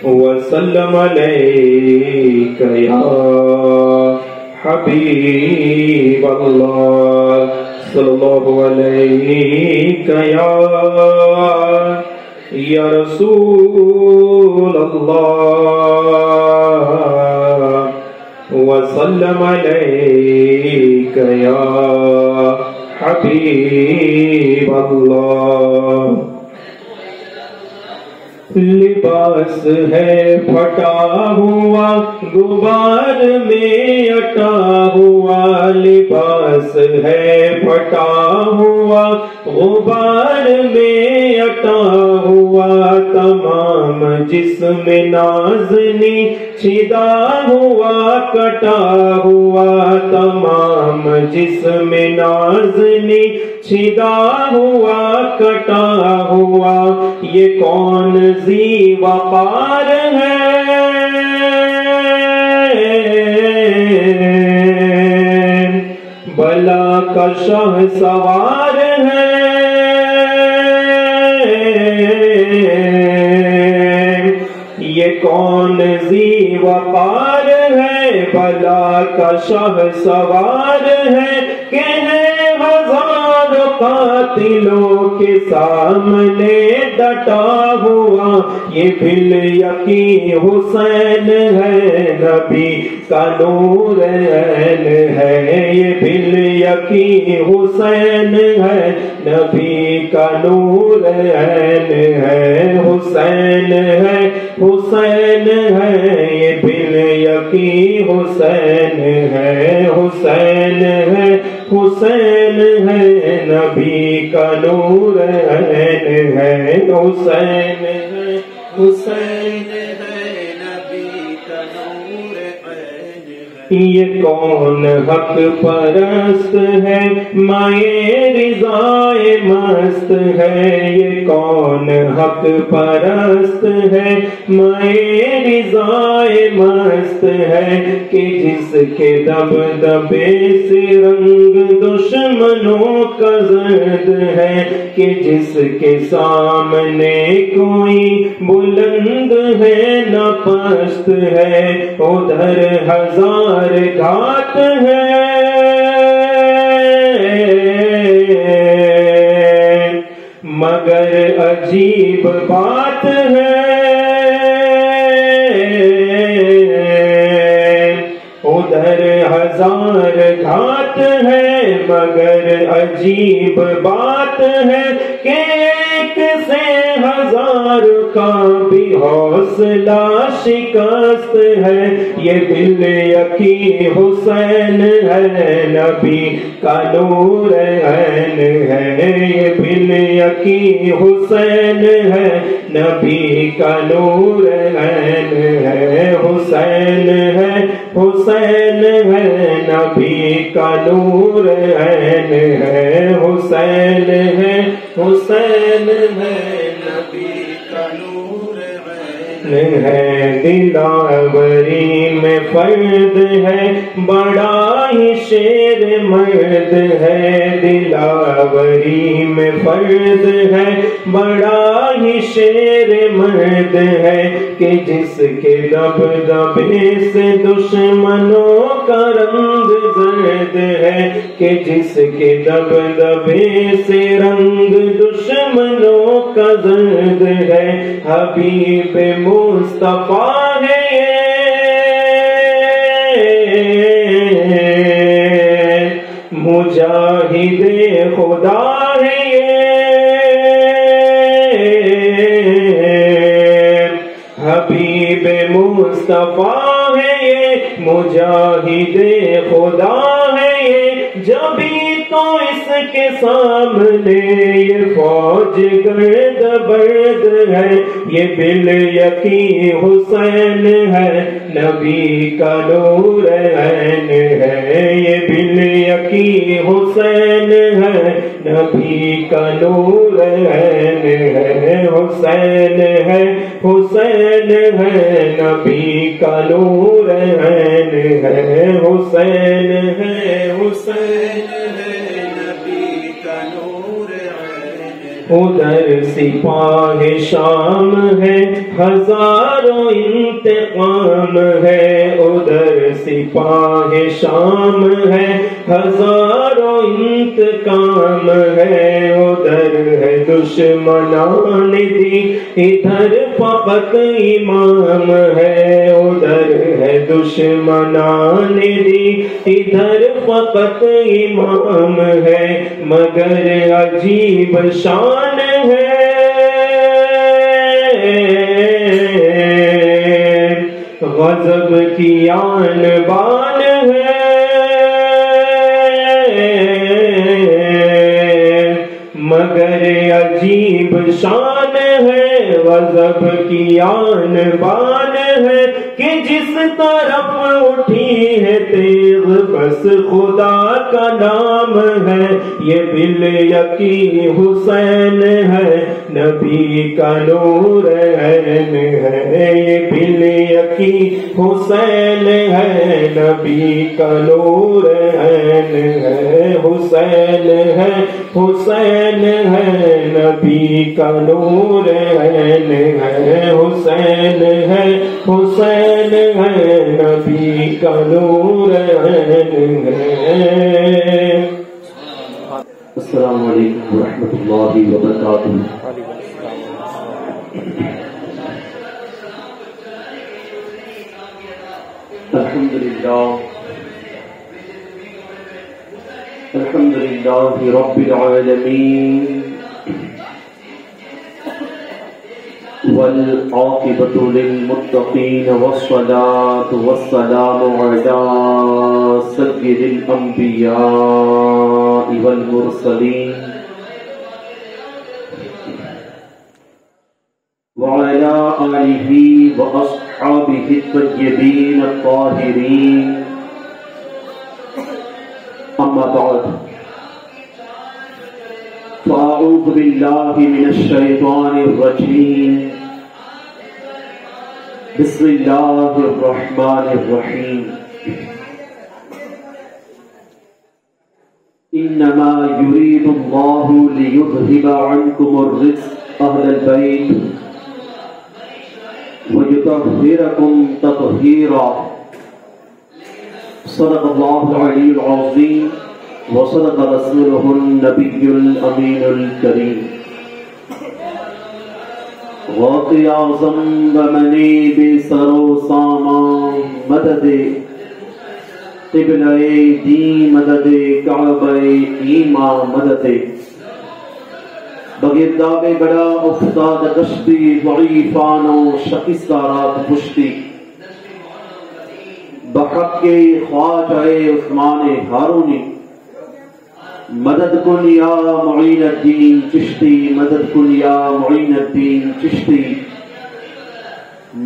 वसल्लम अलैका या हबीब अल्लाह सल्लल्लाहु अलैका या रसूल अल्लाह वसल्लम अलैका या हबीब अल्लाह। लिबास है फटा हुआ गुबार में अटा हुआ, लिबास है फटा हुआ गुबार में अटा हुआ, तमाम जिस्म नाजनी छिदा हुआ कटा हुआ, तमाम जिस्म नाजनी छिदा हुआ कटा हुआ। ये कौन ज़ी वक़ार है, बला का शाह सवार है, ये कौन ज़ी वक़ार है, बला का शाह सवार है। कहने कातिलों के सामने डटा हुआ, ये बिल यकीन हुसैन है, नबी का नूर ऐन है, ये बिल यकीन हुसैन है, नबी का नूर ऐन है, हुसैन है, हुसैन है, ये बिल यकीन हुसैन है, हुसैन है, हुसैन है, नबी का नूर ऐन है, हुसैन है, हुसैन है, नबी का नूर ऐन है। ये कौन हक परस्त है, माए रिजाए मस्त है, ये कौन हक परस्त है, माए रिजाए मस्त है, कि जिसके दब दबे से रंग दुश्मनों का जर्द है, कि जिसके सामने कोई बुलंद है न पस्त है, उधर हजार घात है, मगर अजीब बात है, उधर हजार घात है, मगर अजीब बात है, कि एक से हजार का भी हौसला शिकस्त है, ये दिल यकीन हुसैन है, नबी का नूर ऐन है, ये दिल यकीन हुसैन है, नबी का नूर ऐन है, हुसैन है, हुसैन है, नबी का नूर ऐन है, हुसैन है, हुसैन है, नबी का नूर ऐन है। दिलावरी में फर्द है, बड़ा ही शेर मर्द है, दिलावरी में फर्द है, बड़ा ही शेर मर्द है, कि जिसके दब दबे से दुश्मनों का रंग जर्द है, कि जिसके दब दबे से रंग दुश्मनों का जर्द है, हबीब मुस्तफा है, मुजाहिदे खुदा है, हबीब मुस्तफा है, ये मुजाहिदे खुदा है, ये जबी तो इसके सामने ये फौज गर्द बर्द है, ये बिल यकीन हुसैन है, नबी का नूर ऐन है, ये बिल यकीन हुसैन है, नबी का नूर ऐन है, हुसैन है, हुसैन है, नबी का नूर ऐन है, हुसैन है, हुसैन है, नबी का नूर उधर सिपाह शाम है हजारों इंतकाम है, उधर सिपाह शाम है हजारों इंतकाम है। उधर है दुश्मनान दी इधर फकत इमाम है, उधर है दुश्मनान दी इधर फकत इमाम है। मगर अजीब शान है गजब की आन बान है, मगर अजीब शान है गजब की आन बान है। कि जिस तरफ उठी है तेग बस खुदा का नाम है, ये बिल यकी हुसैन है नबी का नूर ऐन है, ये बिल यकी हुसैन है नबी का नूर ऐन है। हुसैन है हुसैन है नबी का नूर ऐन है, हुसैन है हुसैन है नबी का नूर ऐन है। अस्सलामु अलैकुम रहमतुल्लाहि व बरकातुहू। अल्हम्दुलिल्लाह الحمد لله رب العالمين والعاقبة للمتقين والصلاة والسلام على سيد الأنبياء والمرسلين وعلى آله وأصحابه الطيبين الطاهرين أما بعد فأعوذ بالله من الشيطان الرجيم بسم الله الرحمن الرحيم إنما يريد الله ليذهب عنكم الرجس أهل البيت ويطهركم تطهيرا صدق الله العلي العظيم وصدق رسوله النبي الأمين الكريم واقع ذنب مني بسرو ساما مدد قبلِ دین مدد کعبِ ایماں مدد بغداد بڑا افتاد کشتی ضعیفان و شکستہ رات پشتی बहक के ख्वाज आए उस्मान हारूनी मदद कुन या मुईनुद्दीन चिश्ती मदद कुन या मुईनुद्दीन चिश्ती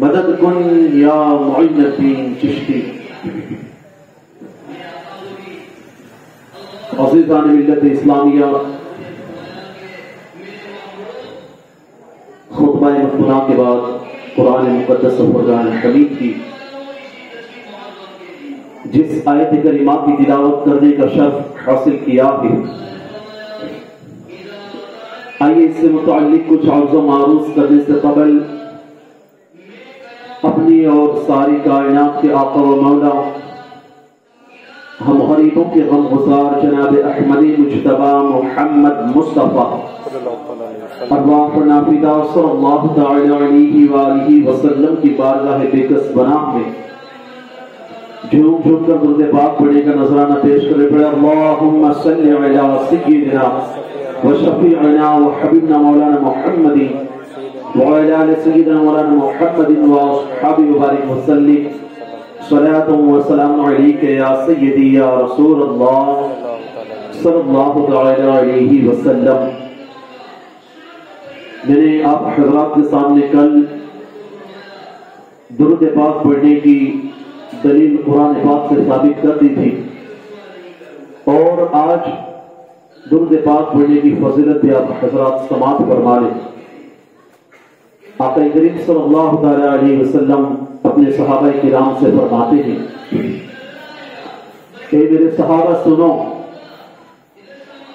मदद कुन या मुईनुद्दीन चिश्ती। अज़ीज़ान मिल्लत इस्लामिया खुतबा मखदूना के बाद कुरान मुकद्दस और फुरक़ान हमीद की जिस आयत करीमा की तिलावत करने का शर्फ हासिल किया है, आइए इससे मुताल्लिक कुछ अर्ज़ो मारूज़ करने से पहले अपनी और सारी कायनात के आका व मौला हम गरीबों के गमगुजार जनाब अहमदी मुज्तबा मोहम्मद मुस्तफ़ा अल्लाह नाफिदा सल्लल्लाहु तआला अलैहि व आलिहि वसल्लम की बारगाह बेकस बनाह में झूम झूम कर दुरूद पाक पढ़ने का नजराना पेश करे। पड़े अल्लाहुम्मा सल्लि अला सय्यिदिना व शफीअना व हबीबना मौलाना मुहम्मद व अला आलि सय्यिदिना मौलाना मुहम्मद व असहाबि व बारिक व सल्लि सलातु व सलामु अलैका या सय्यिदी या रसूल अल्लाह सल्लल्लाहु तआला अलैहि वसल्लम। मैंने आप हज़रात के सामने कल दुरूद पाक पढ़ने की दलील कुरान पाक से साबित कर दी थी और आज दुरूद पाक पढ़ने की फजीलत भी आप हजरात समात फरमा लें। आका करीम सल्लल्लाहु तआला अलैहि वसल्लम अपने सहाबा किराम से फरमाते हैं कि मेरे सहाबा सुनो,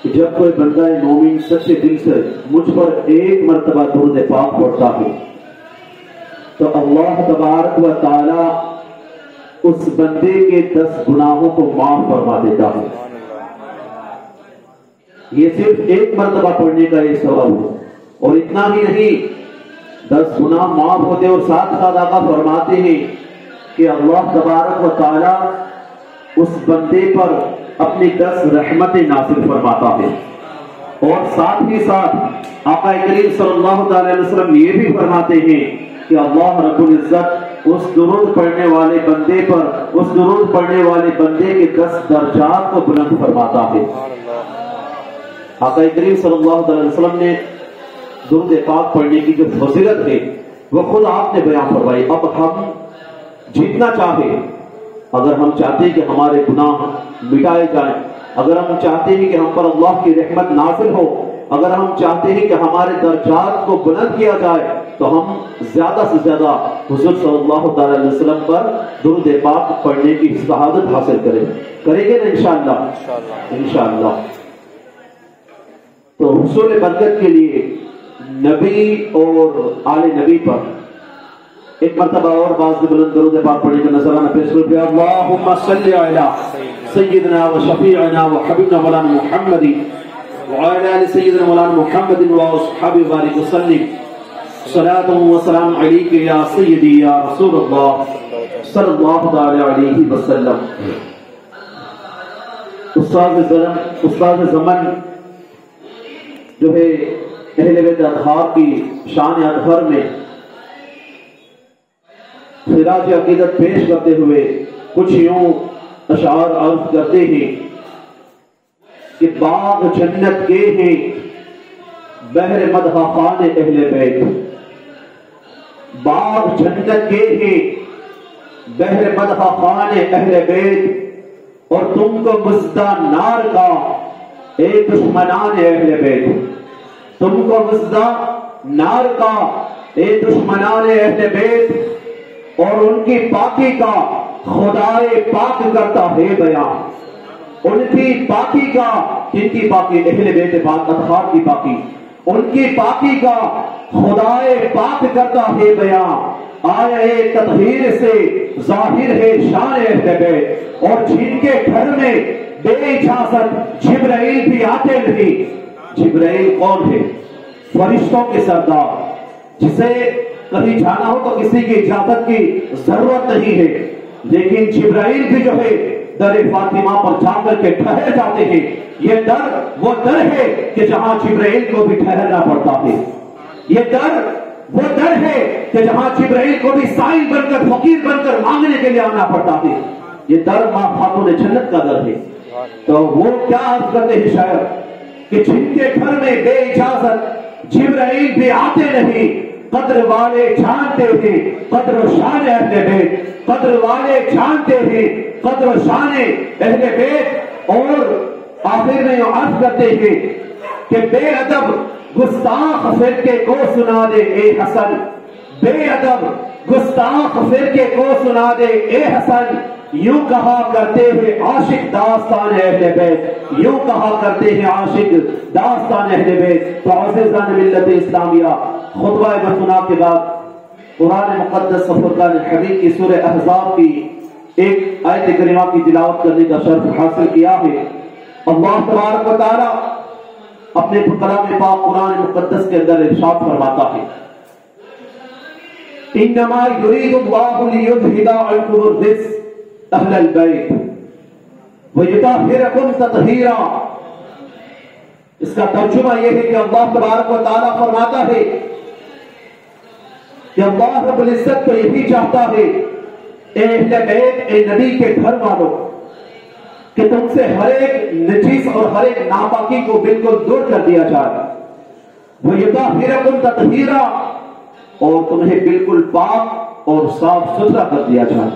जब कोई बंदा मोमिन सच्चे दिल से मुझ पर एक मरतबा दुरूद पाक पढ़ता है तो अल्लाह तबारक व तआला उस बंदे के 10 गुनाहों को माफ फरमा देता है। ये सिर्फ एक मरतबा पढ़ने का ये सवाब है, और इतना ही नहीं 10 गुनाह माफ होते और साथ साथ आका फरमाते हैं कि अल्लाह तबारक व तआला उस बंदे पर अपनी 10 रहमतें नासिल फरमाता है। और साथ ही साथ आका करीम सल्लल्लाहु अलैहि वसल्लम ये भी फरमाते हैं कि अल्लाह रब्बुल इज्जत उस दुरूद पढ़ने वाले बंदे पर उस दुरूद पढ़ने वाले बंदे के 10 दर्जात को बुलंद फरमाता है। आका करीम सल्लल्लाहु अलैहि वसल्लम ने दुरूद पाक पढ़ने की जो फजीलत है वो खुद आपने बयान फरमाई। अब हम जीतना चाहे, अगर हम चाहते हैं कि हमारे गुनाह मिटाए जाए, अगर हम चाहते हैं कि हम पर अल्लाह की रहमत नाज़िल हो, अगर हम चाहते हैं कि हमारे दर्जात को बुलंद किया जाए, तो हम ज्यादा से ज्यादा हुज़ूर सल्लल्लाहु अलैहि वसल्लम पर दुरूद पाक पढ़ने की शहादत हासिल करेंगे ना इंशाअल्लाह इंशाअल्लाह। तो हुसूल बरकत के लिए नबी और आले नबी पर एक मरतबा और बाज़ बुलंद दुरूद पाक पढ़ने का नज़राना पेश करो। अल्लाहुम्मा सल्ली अला सय्यदना व शफीअना व हबीबना मौलाना मुहम्मद व अला आलि सय्यदना मौलाना मुहम्मद व असहाबि बारिक सल्लम सलातु व सलाम अलैक या सय्यदी या रसूल अल्लाह सल्लल्लाहु अलैहि वसल्लम। उस्ताद ज़मान जो है अहले बैत अत्हार की शान अतहर में ख़िराज अक़ीदत पेश करते हुए कुछ यूं अशआर अर्ज करते हैं कि बाग जन्नत के हैं बहर मदहा खान अहले बैत, बाग जन्नत के हैं बहर मदहा खान अहले बैत और तुमको मुस्ता नार का एक दुश्मनान अहले बैत, तुमको मुस्ता नार का एक दुश्मनान अहले बैत और उनकी पाकी का खुदाए पाक करता है बयान, उनकी पाकी का जिनकी पाकी अहले बैत पाक अत्हार की पाकी, उनकी पाकी का खुदाए पाक करता है बयान। आए तत्हीर से जाहिर है शान अहले बैत और जिनके घर में बेइजाजत जिब्राइल भी आते नहीं। जिब्राइल कौन है? फरिश्तों के सरदार, जिसे कहीं जाना हो तो किसी की इजाजत की जरूरत नहीं है, लेकिन जिब्राइल भी जो है दर फातिमा पर जाकर के ठहर जाते हैं। ये दर वो दर है कि जहां जिब्राइल को भी ठहरना पड़ता है, ये दर वो दर है कि जहां जिब्राइल को भी साईं बनकर फकीर बनकर मांगने के लिए आना पड़ता है। ये दर मां खातून जन्नत का दर है। तो वो क्या अर्ज करते हैं शायर कि जिनके घर में बे इजाजत जिब्राइल भी आते नहीं, कद्र वाले जानते हैं कद्र शान अहले बैत, कद्र वाले जानते हैं कद्र शान अहले बैत। और आखिर में अर्ज करते हैं कि बेअदब गुस्ताख फिरके को सुना दे ए हसन, बेअदब गुस्ताख फिरके को सुना दे ए हसन, यूं कहा करते हैं आशिक दास्तान अहले बैत, यूं कहा करते हैं आशिक दास्तान अहले बैत। तो अज़ीज़ान मिल्लत इस्लामिया खुतबा मसनात के बाद कुरान मुक़द्दस सफ़ुर्क़ान हदीद की सूरह अहज़ाब की एक आयत करीमा की तिलावत करने का शर्फ हासिल किया है। अल्लाह तबारक व तआला अपने कलाम पाक कुरान मुक़द्दस के अंदर इरशाद फरमाता है इन्नमा युरीदुल्लाहु लियुज़हिबा अन्कुम अर्रिज़ अहलल बैत व युतहिरकुम तत्हीरा। इसका तर्जुमा यह है कि अल्लाह तबारक व तआला फरमाता है कि अल्लाह रब्बुल इज्जत तो यही चाहता है ए अहले बैत, ए नबी के घर वालों, कि तुमसे हर एक नजीस और हर एक नापाकी को बिल्कुल दूर कर दिया जाए, वो युतहिरकुम तत्हीरा, और तुम्हें बिल्कुल पाक और साफ सुथरा कर दिया जाए।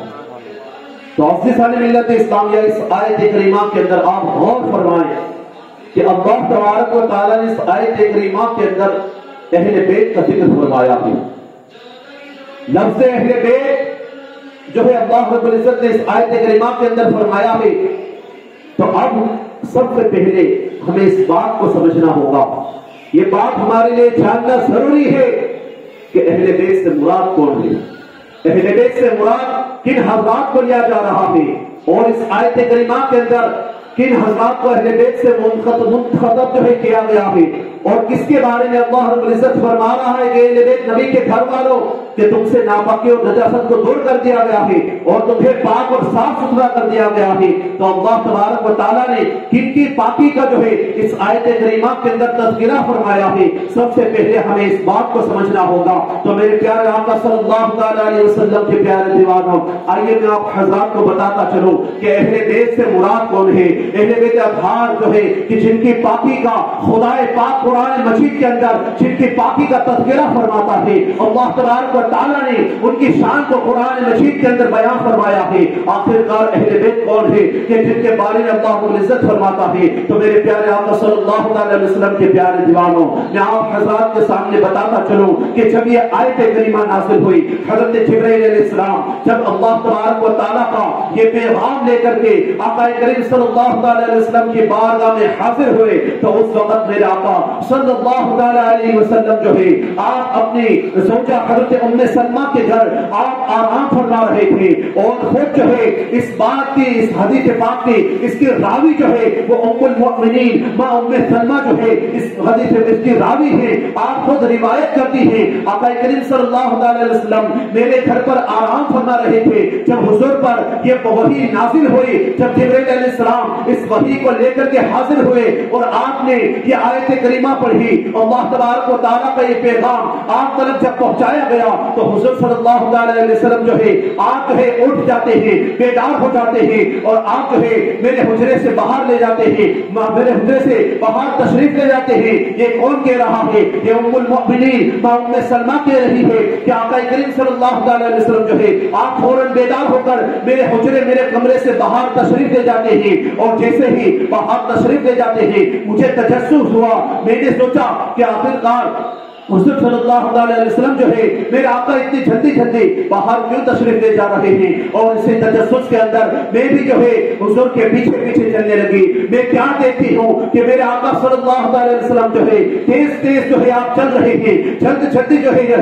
तो अज़ीज़ान मिल्लत इस्लामिया इस आयत करीमा के अंदर आप गौर फरमाएं कि अल्लाह तबारक व तआला ने इस आयत करीमा के अंदर अहले बैत का जिक्र फरमाया है। लफ्ज़ अहले बैत जो है अल्लाह रब्बुल इज्जत ने इस आयत करीमा के अंदर फरमाया है। तो अब सबसे पहले हमें इस बात को समझना होगा, ये बात हमारे लिए जानना जरूरी है कि अहले बैत से मुराद कौन है, अहले बैत से मुराद किन हजरात को लिया जा रहा है और इस आयत करीमा के अंदर किन हजरात को अहले बैत से मुंतखब किया गया है और किसके बारे में अल्लाह रब्बुल इज्जत फरमा रहा है कि अहले बैत नबी के घर वालों कि तुमसे नापाकी और नजासत को दूर कर दिया गया है और तुम्हें पाक और साफ सुथरा कर दिया गया है। तो अल्लाह तबारक व तआला ने किनकी पाकी का जो है इस आयत करीमा के अंदर तज़किरा फरमाया है, सबसे पहले हमें इस बात को समझना होगा। तो मेरे प्यारे आका सल्लल्लाहु अलैहि वसल्लम के प्यारे दीवानों, आइए मैं आप हजरात को बताता चलूं कि अहले बैत से मुराद कौन है। अहले बैत अतहार जो है कि जिनकी पाकी का खुदाए पाक कुरान मजीद के अंदर जिनकी पाकी का तज़किरा फरमाता है, अल्लाह तबारक ताला ने उनकी शान को कुरान मजीद के अंदर बयान फरमाया है। आखिरकार अहले बैत कौन है कि जिनके बारे में अल्लाह रब्बुल इज्जत फरमाता है। तो मेरे प्यारे आका सल्लल्लाहु अलैहि वसल्लम के प्यारे दीवानों, मैं आप हजरात के सामने बताता चलूं कि जब ये आयत करीमा नाज़िल हुई, हजरत जिब्रील अलैहिस्सलाम जब अल्लाह तबारक व तआला का ये पैगाम लेकर के आका करीम सल्लल्लाहु अलैहि वसल्लम की बारगाह में हाजिर हुए, तो उस वक्त मेरे आका सल्लल्लाहु अलैहि वसल्लम जो है आप अपनी सोचा हजरत उम्मे सलमा के घर आप आराम फरमा रहे थे और खुद जो है इस बात की इस हदीस पाक की इसकी रावी जो है वो उम्मुल मुमिनीन मां उम्मे सलमा जो है इस हदीस इसकी रावी है। आप खुद रिवायत करती हैं आका करीम सल्लल्लाहु अलैहि वसल्लम मेरे घर पर आराम फरमा रहे थे जब हुजूर पर ये वही नाजिल हुई, जब जिब्रील अलैहिस्सलाम इस वही को लेकर के हाजिर हुए और आपने ये आयत करीमा पढ़ी, अल्लाह तबारक व तआला का ये पैगाम आप तक जब पहुंचाया गया तो हुजूर सल्लल्लाहु अलैहि वसल्लम जो है आप जो है उठ जाते हैं, बेदार हो जाते हैं और आप जो है मेरे हुजरे से बाहर ले जाते हैं, मेरे हुजरे से बाहर तशरीफ ले जाते हैं। ये कौन कह रहा है? ये उम्मुल मुमिनीन मां उम्मे सलमा कह रही है कि आका करीम सल्लल्लाहु अलैहि वसल्लम जो है आप फौरन बेदार होकर मेरे हुजरे मेरे कमरे से बाहर तशरीफ ले जाते हैं और जैसे ही बाहर तशरीफ ले जाते हैं मुझे तजस्सुस हुआ, मैंने सोचा कि आखिरकार हुजूर सल्लल्लाहु अलैहि वसल्लम जो है मेरे आका इतनी जल्दी जल्दी बाहर क्यों तशरीफ ले जा रहे हैं। और इसी तजस्सुस के अंदर मैं भी जो है हुजूर के पीछे पीछे चलने लगी। मैं क्या देखती हूँ कि मेरे आका सल्लल्लाहु अलैहि वसल्लम जो है तेज तेज जो है आप चल रहे हैं, जल्दी जल्दी जो है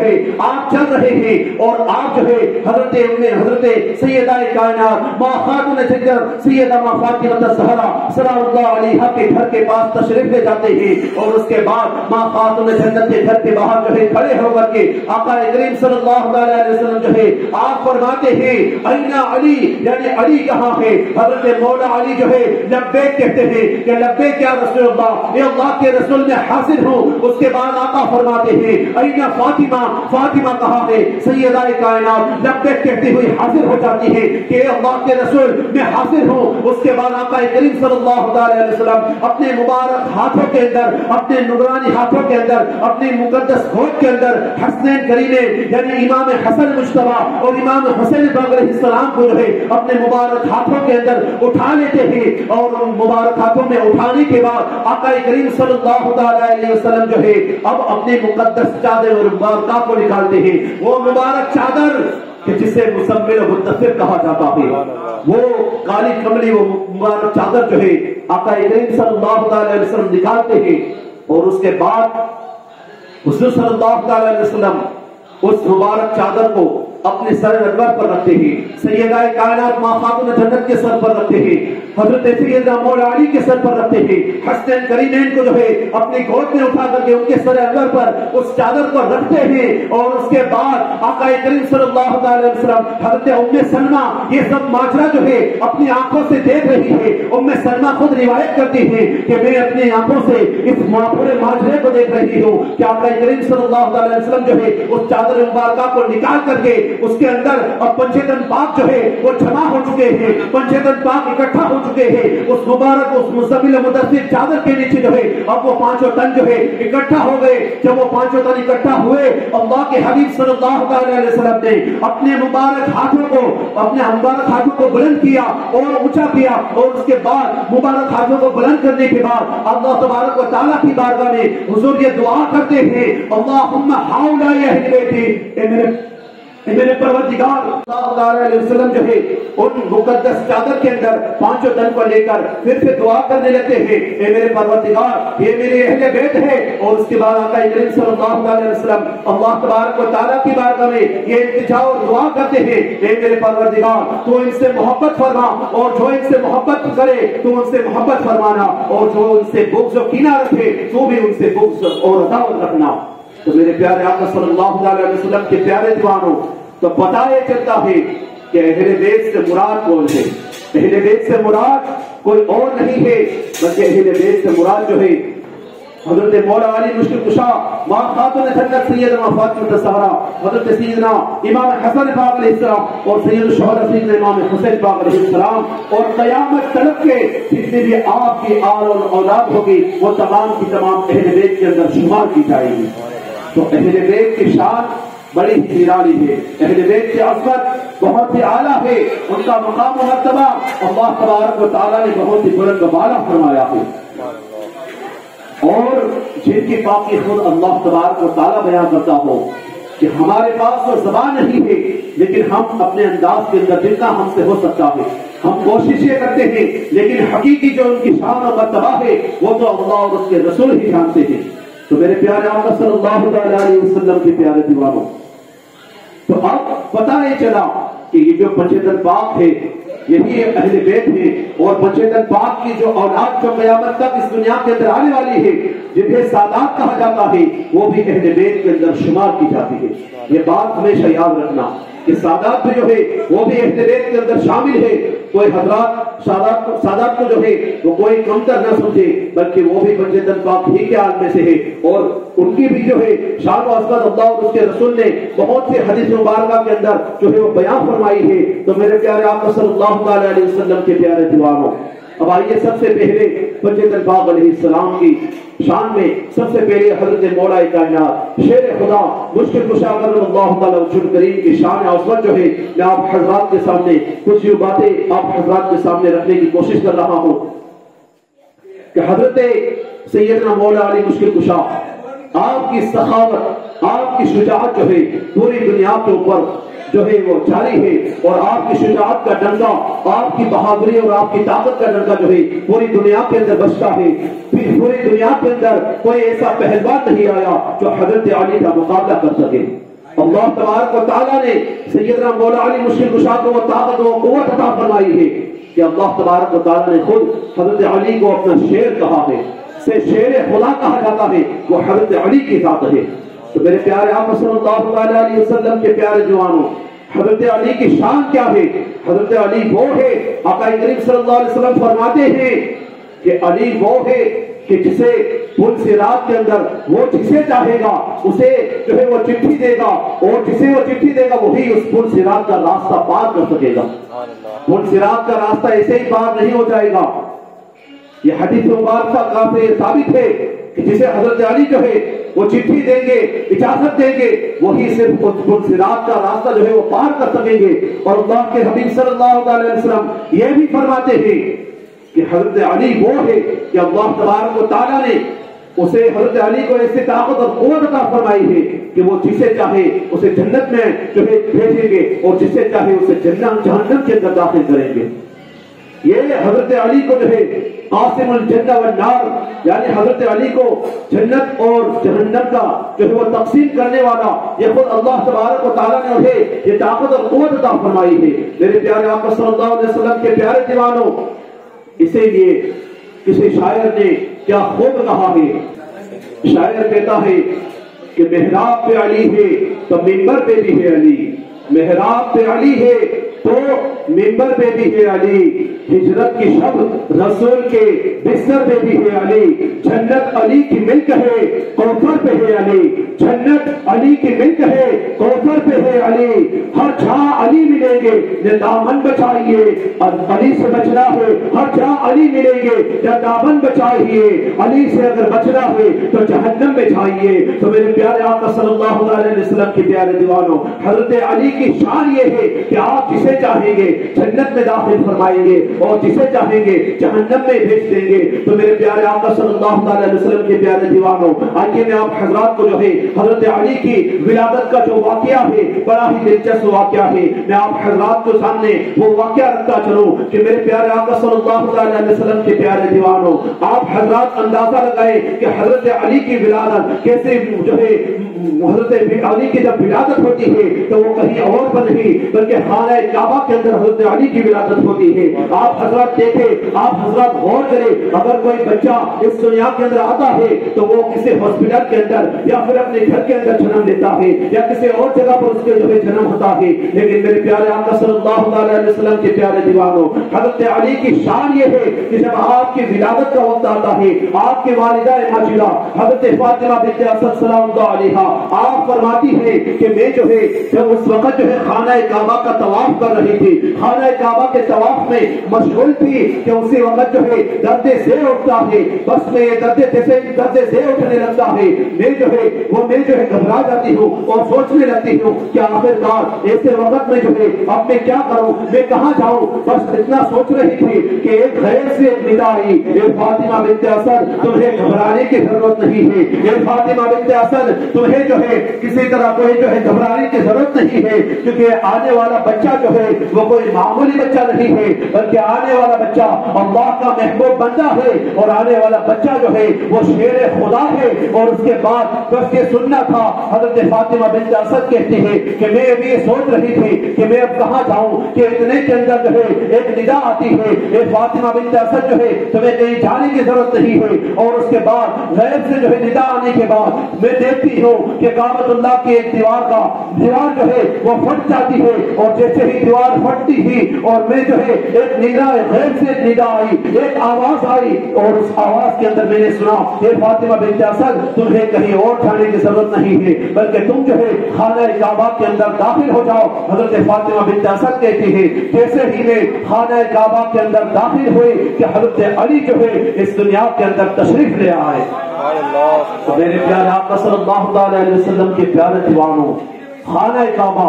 आप चल रहे हैं और आप जो है हजरत सैयदा कायनात मां खातून जन्नत सैयदा मां फातिमा ज़हरा सलामुल्लाह अलैहा के घर के पास तशरीफ ले जाते हैं और उसके बाद मां खातून जन्नत के घर बाहर जो है खड़े होकर के आका करीम सल्लल्लाहु अलैहि वसल्लम जो है आप फरमाते हैं अय्ना अली, यानी अली कहां है। हजरत मौला अली जो है लब्बैक कहते हैं कि लब्बैक या रसूलल्लाह, ये अल्लाह के रसूल में हाजिर हूं। उसके बाद आका फरमाते हैं अय्ना फातिमा, फातिमा कहां है। सैयदा कायनात लब्बैक कहते हुए हाजिर हो जाती है कि ए अल्लाह के रसूल मैं हाजिर हूं। उसके बाद आका करीम सल्लल्लाहु अलैहि वसल्लम अपने मुबारक हाथों के अंदर, अपने नुरानी हाथों के अंदर, अपने मुकद्दस गोद के अंदर हसनैन करीमें यानी इमाम हसन मुश्तबा और इमाम हुसैन पाक अलैहिस्सलाम को जो है अपने मुबारक हाथों के अंदर उठा लेते हैं और उन मुबारक हाथों में उठाने के बाद आका करीम सल्लल्लाहु अलैहि वसल्लम जो है अब अपने मुकद्दस चादर और मुबारका को निकालते हैं, वो मुबारक चादर कि जिसे मुसम्मिल और मुदस्सिर कहा जाता है, वो काली कमली वो मुबारक चादर जो है आका करीम सल्लल्लाहु अलैहि वसल्लम निकालते हैं और उसके बाद हुजूर सल्लल्लाहु अलैहि वसल्लम उस मुबारक चादर को अपने सर अनवर पर रखते हैं, सैयदाए कायनात मां खातून जन्नत के सर पर रखते हैं, हजरत सैयदा मौला अली के सर पर रखते हैं, हसनैन करीमैन को जो है अपनी गोद में उठा करके उनके सर अनवर पर उस चादर को रखते हैं और उसके बाद आका करीम सल्लल्लाहु अलैहि वसल्लम हजरत उम्मे सलमा ये सब माजरा जो है अपनी आंखों से देख रही है। उम्मे सलमा खुद रिवायत करती है कि मैं अपनी आंखों से इस पूरे माजरे को देख रही हूँ कि आका करीम सल्लल्लाहु अलैहि वसल्लम जो है उस चादर मुबारका को निकाल करके उसके अंदर अब पंचेतन पाक जो है वो जमा हो चुके हैं, पंचेतन पाक इकट्ठा हो चुके हैं। उस मुबारक उस मुसम्मिल मुदस्सिर चादर के नीचे जो है अब वो पांचों तन जो है इकट्ठा हो गए। जब वो पांचों तन इकट्ठा हुए, अल्लाह के हबीब सल्लल्लाहु अलैहि वसल्लम ने अपने मुबारक हाथों को बुलंद किया और ऊंचा किया और उसके बाद मुबारक हाथों को बुलंद करने के बाद अल्लाह तबारक व तआला की बारगाह में हुजूर ये दुआ करते हैं अल्लाहुम्मा हाउला या अहले बैती, कि मेरे परवरदिगार सल्लल्लाहु अलैहि वसल्लम जो है उन मुकद्दस चादर के अंदर पांचों तन को लेकर फिर से दुआ करने लगते हैं, ये मेरे परवरदिगार, ये मेरे अहले बैत है। और उसके बाद आका करीम सल्लल्लाहु अलैहि वसल्लम अल्लाह तबारक व तआला की बारगाह में ये इल्तिजा और दुआ करते हैं, ये मेरे परवरदिगार तू इनसे मोहब्बत फरमा और जो इनसे मोहब्बत करे तू उनसे मोहब्बत फरमाना और जो उनसे बुग़्ज़ और कीना रखे तू भी उनसे बुग़्ज़ और अदावत रखना। तो मेरे प्यारे आका सल्लल्लाहु अलैहि वसल्लम के प्यारे दीवानों, तो पता ये चलता है कि अहले बैत से मुराद कौन है। अहले बैत से मुराद कोई और नहीं है बल्कि अहले बैत से मुराद जो है हजरत मौला अली मुश्किल कुशा मां खातून जन्नत सैयदना फातिमा ज़हरा, हजरत सैयदना इमाम हसन पाक अलैहिस्सलाम और सैयद शोहदा सैयदना इमाम हुसैन पाक अलैहिस्सलाम और क़यामत तक के जितने भी आपकी आल और औलाद होगी वो तमाम की तमाम अहले बैत के अंदर शुमार की जाएगी। तो अहले बैत की शान बड़ी ही निराली है, अहले बैत की अज़मत बहुत ही आला है, उनका मकाम और मर्तबा अल्लाह तबारक व तआला ने बहुत ही बुलंद वाला फरमाया है। और जिनकी बाकी खुद अल्लाह तबारक व तआला बयान करता हो कि हमारे पास तो ज़बान नहीं है लेकिन हम अपने अंदाज के अंदर जितना हमसे हो सकता है हम कोशिशें करते हैं, लेकिन हकीकी जो उनकी शान और मर्तबा है वो तो अल्लाह और उसके रसूल ही जानते हैं। तो मेरे प्यारे आका सल्लल्लाहु अलैहि वसल्लम के प्यारे दीवानों, तो अब पता नहीं चला कि ये जो पंचेतन पाक है यही अहले बैत है और पंचेतन पाक की जो औलाद जो क़यामत तक इस दुनिया के अंदर आने वाली है जिन्हें सादात कहा जाता है वो भी अहले बैत के अंदर शुमार की जाती है। ये बात हमेशा याद रखना कि सादात जो है वो भी अहले बैत के अंदर शामिल है। कोई हजरात सादात को जो है वो कोई कमतर न समझे बल्कि वो भी पंचेतन पाक ही के आदमी से है और उनकी भी जो है शान और अज़मत अल्लाह और उसके रसूल ने बहुत से हदीस मुबारका के अंदर जो है वो बयान फरमाई है। तो मेरे प्यारे आका सल्लल्लाहु अलैहि वसल्लम के प्यारे दीवानों, अब आइए सबसे पहले पंचेतन पाक अलैहिस्सलाम की शान में सबसे पहले हजरत मौलाए कायनात शेर खुदा मुश्किल कुशा अल्लाह ताला वजहुल करीम की शान अज़मत जो है मैं आप हजरात के सामने कुछ यूं बातें आप हजरात के सामने रखने की कोशिश कर रहा हूं कि हजरत सैयदना मौला अली मुश्किल कुशा आपकी सखावत, आपकी शुजाअत जो है पूरी दुनिया के ऊपर जो है वो जारी है और आपकी शुजाअत का डंडा, आपकी बहादुरी और आपकी ताकत का डंडा जो है पूरी दुनिया के अंदर बजता है। फिर पूरी दुनिया के अंदर कोई ऐसा पहलवान नहीं आया जो हजरत अली का मुकाबला कर सके। अल्लाह तबारक व तआला ने सैयदना मौला अली मुश्किल कुशा को वो ताकत और कुव्वत अता फरमाई है कि अल्लाह तबारक व तआला ने खुद हजरत अली को अपना शेर कहा है, से शेर खुदा कहा जाता है, वो हजरत अली की जात है। तो मेरे प्यारे आका सल्लल्लाहु अलैहि वसल्लम के प्यारे जवानों, हजरत अली की शान क्या है? हजरत अली वो है, आका करीम सल्लल्लाहु अलैहि वसल्लम फरमाते हैं कि अली वो है कि जिसे पुल सिरात के अंदर वो जिसे चाहेगा उसे जो है वो चिट्ठी देगा और जिसे वो चिट्ठी देगा वही उस पुल सिरात का रास्ता पार कर सकेगा। पुल सिरात का रास्ता ऐसे ही पार नहीं हो जाएगा। ये हदीस मुबारक से साबित है कि जिसे हजरत अली जो है वो चिट्ठी देंगे, इजाजत देंगे, वही सिर्फ उस सिरात का रास्ता जो है वो पार कर सकेंगे। और अल्लाह के हबीब सल्लल्लाहु अलैहि वसल्लम ये भी फरमाते हैं कि हजरत अली वो है कि अल्लाह तबारक व तआला ने उसे हजरत अली को ऐसी ताकत और कुव्वत अता फरमाई है कि वो जिसे चाहे उसे जन्नत में जो है भेजेंगे और जिसे चाहे उसे जहन्नम के अंदर दाखिल करेंगे। ये हजरत अली को जो है कासिमुल जन्नत व नार, यानी हजरत अली को जन्नत और जहन्नम का जो है वो तकसीम करने वाला ये खुद अल्लाह तबारक व तआला ने उन्हें ये ताकत और कुव्वत अता फरमाई है। मेरे प्यारे आका सल्लल्लाहु अलैहि वसल्लम के प्यारे दीवानों, इसीलिए किसी शायर ने क्या खूब कहा है। शायर कहता है कि मेहराब पे अली है तो मिंबर पे भी है अली, मेहराब पे अली है तो मेंबर पे भी है अली, हिजरत की शब रसूल के बिस्तर पे भी है अली, जन्नत अली की मिल्क है कौसर पे है अली, जन्नत अली की मिल्क है कौसर पे है अली, हर जहां अली मिलेंगे के दामन बचाइए, और अली से बचना हो हर जहाँ अली मिलेंगे, या दामन बचाइए अली से अगर बचना हो तो जहन्नम में जाइए। तो मेरे प्यारे आका सल्लल्लाहु अलैहि वसल्लम के प्यारे दीवानों, हजरत अली की शान ये है कि आप जिसे चाहेंगे जन्नत में दाखिल फरमाएंगे और जिसे चाहेंगे जहन्नम में भेज देंगे। तो मेरे प्यारे आका सल्लल्लाहु अलैहि वसल्लम के प्यारे दीवानों, आइए मैं आप हजरात को जो है हजरत अली की विलादत का जो वाकया है बड़ा ही दिलचस्प वाकया है, मैं आप हजरात को सामने वो वाकया रखता चलूं कि मेरे प्यारे आका सल्लल्लाहु अलैहि वसल्लम के प्यारे दीवानों, आप हजरात अंदाजा लगाए कि हजरत अली की विलादत कैसे जो है, हजरत अली की जब विलादत होती है तो वो कहीं और पर नहीं बल्कि खाना काबा के अंदर हजरत अली की विलादत होती है। आप हजरत देखें, आप हजरत गौर करें, अगर कोई बच्चा इस दुनिया के अंदर आता है तो वो किसी हॉस्पिटल के अंदर या फिर अपने घर के अंदर जन्म लेता है या किसी और जगह पर उसके जो है जन्म होता है। लेकिन मेरे प्यारे आका सल्लल्लाहु अलैहि वसल्लम के प्यारे दीवानों, हजरत अली की शान ये है कि जब आपकी विलादत का वक्त आता है, आपके वालिदा माजिदा हजरत फातिमा बिन्त असद सल्लल्लाहु अलैहा आप फरमाती है कि मैं जो है जब उस वक्त जो है खाना काबा का तवाफ कर रही थी, खाना काबा के तवाफ में मशगूल थी कि उसी वक्त जो है दर्द से उठता है, बस में दर्द से उठने लगता है, मैं जो है वो मैं जो है घबरा जाती हूँ और सोचने लगती हूँ कि आखिरकार ऐसे वक्त में जो है अब मैं क्या करूँ, मैं कहाँ जाऊँ। बस इतना सोच रही थी कि एक गैर से एक निदा आई, ये फातिमा बिन्त असद तुम्हें घबराने की जरूरत नहीं है, ये फातिमा बिन्त असद तुम्हें जो है किसी तरह कोई जो है घबराने की जरूरत नहीं है, क्योंकि आने वाला बच्चा जो है वो कोई मामूली बच्चा नहीं है, बल्कि आने वाला बच्चा अल्लाह का महबूब बंदा है, और आने वाला बच्चा जो है वो शेर खुदा है। और उसके बाद बस ये सुनना था, हजरत फातिमा बिन्त असद कहती है कि मैं भी सोच रही थी कि मैं अब कहाँ जाऊं कि इतने के अंदर जो है एक निदा आती है, ये फातिमा बिन्त असद जो है तुम्हें कहीं जाने की जरूरत नहीं है। और उसके बाद गैब से जो है निदा आने के बाद मैं देखती हूँ कि काबतुल्लाह की एक दीवार जो है वो फट जाती है, और जैसे ही दीवार फटती थी और मैं जो है एक निदा गैब से निदा आई, एक आवाज आई, और उस आवाज के अंदर मैंने सुना ये फातिमा बिन्त असद तुम्हें कहीं और जाने की जरूरत नहीं है, बल्कि तुम जो है खाना काबा के अंदर दाखिल हो जाओ। हजरत फातिमा बिन्त असद कहती है जैसे ही मैं खाना काबा के अंदर दाखिल हुई कि हजरत अली जो है इस दुनिया के अंदर तशरीफ ले आए। तो मेरे प्यारे आका सल्लल्लाहु अलैहि वसल्लम के प्यारे दीवानों, खाना काबा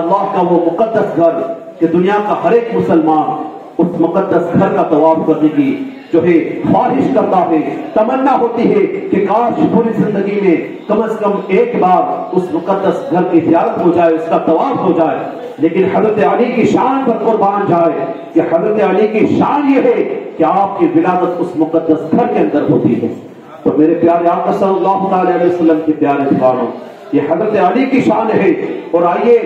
अल्लाह का वो मुकद्दस घर कि दुनिया का हर एक मुसलमान उस मुकद्दस घर का तवाफ करने की जो है ख्वाहिश करता है, तमन्ना होती है कि काश पूरी जिंदगी में कम से कम एक बार उस मुकद्दस घर की ज़ियारत हो जाए, उसका तवाफ हो जाए। लेकिन हजरत अली की शान पर कुर्बान जाए कि हजरत अली की शान ये है कि आपकी विलादत उस मुकद्दस घर के अंदर होती है। तो मेरे प्यारे आका सल्लल्लाहु अलैहि वसल्लम के प्यारे दीवानों, ये हजरत अली की शान है। और आइए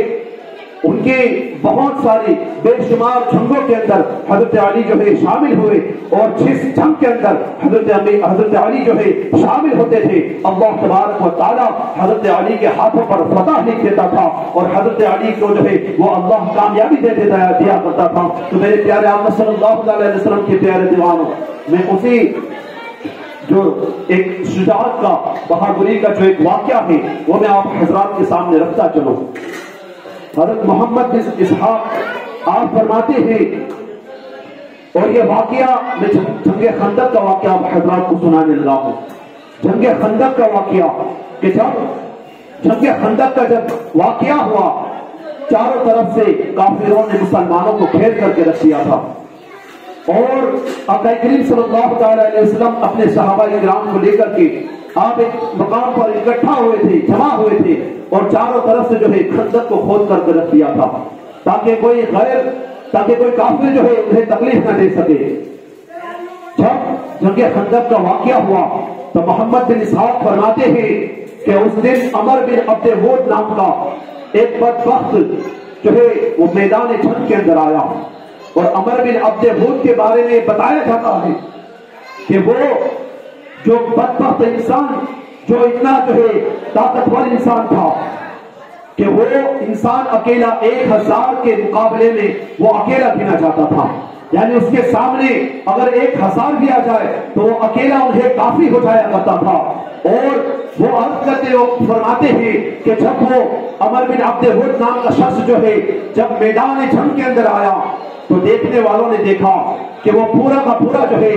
उनके बहुत सारी बेशुमार जंगों के अंदर हजरत अली जो है शामिल हुए, और जिस जंग के अंदर हजरत अली जो है शामिल होते थे अल्लाह तबारक व तआला हजरत अली के हाथों पर फतह लिख देता था, और हजरत अली को जो है वो अल्लाह कामयाबी दे देता दिया करता था। तो मेरे प्यारे आका सल्लल्लाहु अलैहि वसल्लम के प्यारे दीवानों, में उसी जो एक शुजाअत का, बहादुरी का जो एक वाकया है वो मैं आप हजरात के सामने रखता चलूं। हजरत मोहम्मद बिन इसहाक आप फरमाते हैं, और ये वाकया मैं जंगे खंदक का वाकया आप हजरात को सुनाने लगा हूं। जंगे खंदक का वाकया कि जब जंगे खंदक का जब वाकया हुआ, चारों तरफ से काफिरों ने मुसलमानों को घेर करके रख दिया था, और आका करीम सल्लल्लाहु अलैहि वसल्लम अपने सहाबा किराम को लेकर के आप एक मकाम पर इकट्ठा हुए थे, जमा हुए थे, और चारों तरफ से जो है खंदक को खोद करके रख दिया था ताकि कोई काफिर जो है उन्हें तकलीफ न दे सके। जब जंगे खंदक का वाकया हुआ तो मोहम्मद बिन इसहाक फरमाते हैं कि उस दिन अमर बिन अब्देवोद नाम का एक बदबख्त जो है वो मैदान जंग के अंदर आया, और अमर बिन अब्देवोद के बारे में बताया जाता है कि वो जो बदबख्त इंसान, जो इतना जो है ताकतवर इंसान था कि वो इंसान अकेला 1000 के मुकाबले में वो अकेला गिना जाता था, यानी उसके सामने अगर 1000 भी आ जाए तो वो अकेला उन्हें काफी हो जाया करता था। और वो अर्थ करते हो, फरमाते हैं कि जब वो अमर बिन अब्द हुद नाम का शख्स जो है जब मैदान जंग के अंदर आया तो देखने वालों ने देखा कि वो पूरा का पूरा जो है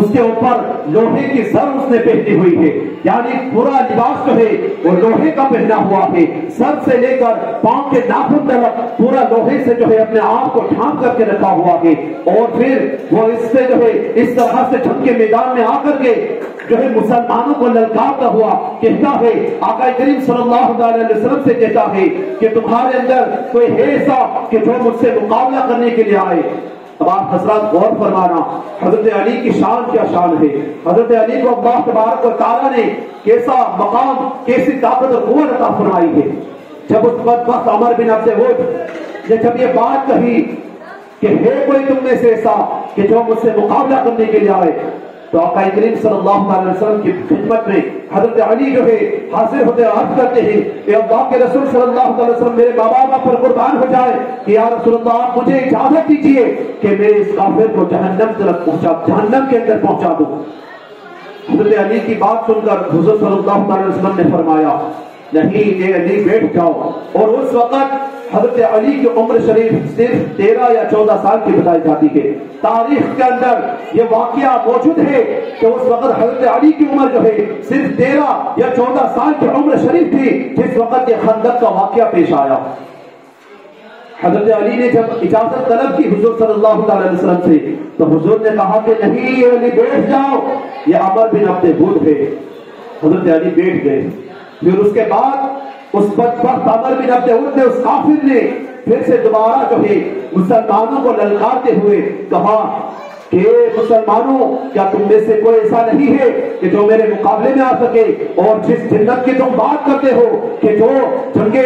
उसके ऊपर लोहे की सर उसने पहनी हुई है, यानी पूरा लिबास जो है वो लोहे का पहना हुआ है, सर से लेकर पांव के नाखून तक पूरा लोहे से जो है अपने आप को ढांक करके रखा हुआ है। और फिर वो इससे जो है इस तरह से जंग के मैदान में आकर के जो है मुसलमानों को ललकारता हुआ कहता है, आका करीम सल्लल्लाहु अलैहि वसल्लम से कहता है कि तुम्हारे अंदर कोई है ऐसा कि जो मुझसे मुकाबला करने के लिए आए। अब आप हजरात गौर फरमाना, हजरत अली की शान क्या शान है। हजरत अली को अल्लाह तबारक व तआला ने कैसा मकाम, कैसी ताकत और कुव्वत अता फरमाई है। जब उस बदबख्त अमर बिन अब्द हुद ने जब ये बात कही कि है कोई तुम में से ऐसा कि जो मुझसे मुकाबला करने के लिए आए, तो आका करीम सल्लल्लाहु अलैहि वसल्लम की खिदमत में हजरत अली जो है हाजिर होते अर्ज करते हैं कि अल्लाह के रसूल सल्लल्लाहु अलैहि वसल्लम मेरे बाबा पर कुर्बान हो जाए कि या रसूलल्लाह आप मुझे इजाजत दीजिए कि मैं इस काफिर को जहन्नम के अंदर पहुंचा दूं। हजरत अली की बात सुनकर हुजूर सल्लल्लाहु अलैहि वसल्लम ने फरमाया, नहीं ये अली बैठ जाओ। और उस वक्त हजरत अली की उम्र शरीफ सिर्फ 13 या 14 साल की बताई जाती है। तारीख के अंदर ये वाकया मौजूद है कि उस वक्त हजरत अली की उम्र जो है सिर्फ 13 या 14 साल की उम्र शरीफ थी जिस वक्त ये खंदक का वाकया पेश आया। हजरत अली ने जब इजाजत तलब की हुजूर सल्लल्लाहु अलैहि वसल्लम से, तो हुजूर ने कहा कि नहीं ये अली बैठ जाओ, ये अमर बिन अब्द हुद है। हजरत अली बैठ गए। फिर उसके बाद उस बदबख्त अमर बिन अब्द हुद ने, उस काफिर ने फिर से दोबारा जो है मुसलमानों को ललकारते हुए कहा कि मुसलमानों, क्या तुम में से कोई ऐसा नहीं है कि जो मेरे मुकाबले में आ सके? और जिस जिन्नत की तुम बात करते हो कि जो जंगे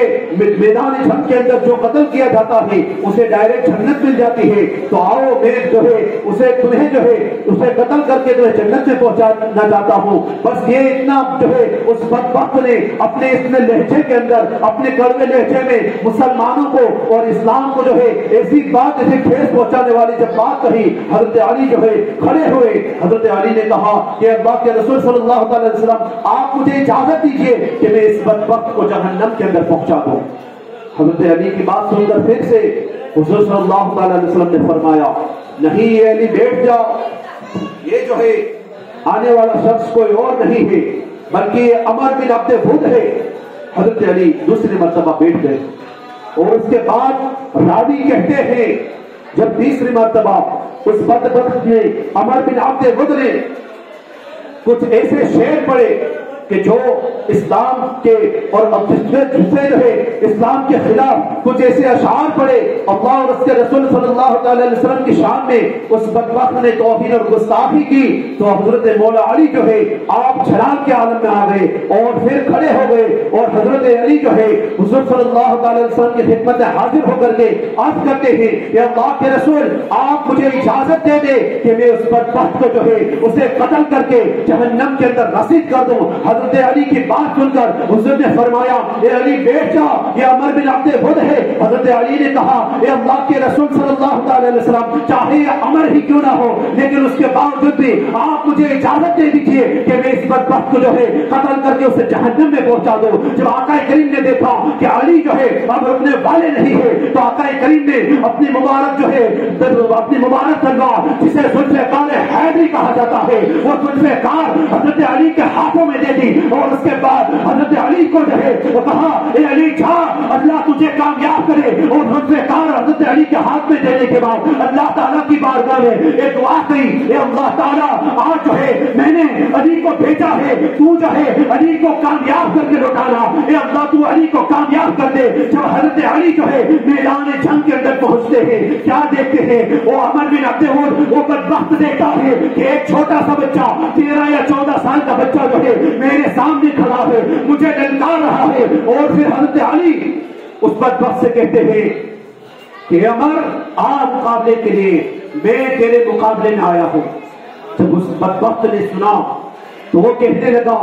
मैदान जंग के अंदर जो कत्ल किया जाता है उसे डायरेक्ट जन्नत मिल जाती है, तो आओ मैं जो है उसे तुम्हें जो है उसे कत्ल करके तुम्हें जन्नत में पहुंचाना चाहता हूँ। बस ये इतना जो है उस बदबख्त ने अपने इसमें लहजे के अंदर, अपने कड़वे लहजे में मुसलमानों को और इस्लाम को जो है ऐसी बात, ऐसी ठेस पहुंचाने वाली जब बात कही, हजरत अली जो है खड़े हुए। हजरत अली ने कहा कि अल्लाह के रसूल सल्लल्लाहु अलैहि वसल्लम आप मुझे इजाजत दीजिए कि मैं इस बदबख्त को जहन्नम के अंदर पहुंचा दूं। हजरत अली की बात सुनकर फिर से हुजूर सल्लल्लाहु अलैहि वसल्लम ने फरमाया, नहीं ये अली बैठ जाओ, ये जो है आने वाला शख्स कोई और नहीं है बल्कि ये अमर बिन अब्द हुद है। हजरत अली दूसरी मरतबा बैठ गए। और उसके बाद रावी कहते हैं जब तीसरी मरतबा उस बदबख्त ने अमर बिन अब्द हुद ने कुछ ऐसे शेर पढ़े कि जो इस्लाम के और इस्लाम के खिलाफ कुछ ऐसे अशआर पढ़े, अल्लाह और उसके रसूल सल्लल्लाहु अलैहि वसल्लम की शान में उस बदबख्त ने तौहीन और गुस्ताखी की, तो हजरत मौला अली जो है आप छलांग के आलम में आ गए और फिर खड़े हो गए। और हजरत अली जो है हुजूर सल्लल्लाहु अलैहि वसल्लम की खिदमत में हाजिर होकर के अर्ज करते हैं कि अल्लाह के रसूल आप मुझे इजाजत दे दे कि मैं उस बदबख्त को जो है उसे कत्ल करके जहन्नम के अंदर रसीद कर दूं। हजरत अली की बात सुनकर हुजूर ने फरमाया, ए अली बैठ जा, ये अमर बिन अब्द हुद है। हजरत अली ने कहा, ए अल्लाह के रसूल सल्लल्लाहु अलैहि वसल्लम चाहे अमर ही क्यों ना हो लेकिन उसके बावजूद भी आप मुझे इजाजत दे दीजिए कि मैं इस बदबख्त को जो है कत्ल करके उसे जहन्नम में पहुंचा दूं। जब आका करीम ने देखा कि अली जो है अब रुकने वाले नहीं है, तो आका करीम ने अपनी मुबारक जो है अपनी मुबारक तलवार जिसे जुल्फ़िकार हैदरी कहा जाता है वो जुल्फ़िकार हजरत अली के हाथों में दे दी। और उसके बाद हजरत अली को जो है वो कहा, ए अली जा, अल्लाह तुझे कामयाब करे। और जुल्फ़िकार हजरत अली के हाथ में देने के बाद अल्लाह ताला की बारगाह में एक दुआ की, ए अल्लाह ताला आज जो है मैंने अली को भेजा है, तू जो है अली को कामयाब करके लौटाना, ए अल्लाह तू अली को कामयाब कर दे। जब हजरत अली जो है मैदान जंग के अंदर पहुंचते हैं, क्या देखते हैं? वो अमर बिन अब्द हुद वो बदबख्त देखता है कि एक छोटा सा बच्चा, 13 या 14 साल का बच्चा जो है मेरे सामने खड़ा है, मुझे ललकार रहा है। और फिर हजरत अली उस बदबख्त से कहते हैं कि अमर आज मुकाबले के लिए मैं तेरे मुकाबले में आया हूं। जब उस बदबख्त ने सुना तो वो कहने लगा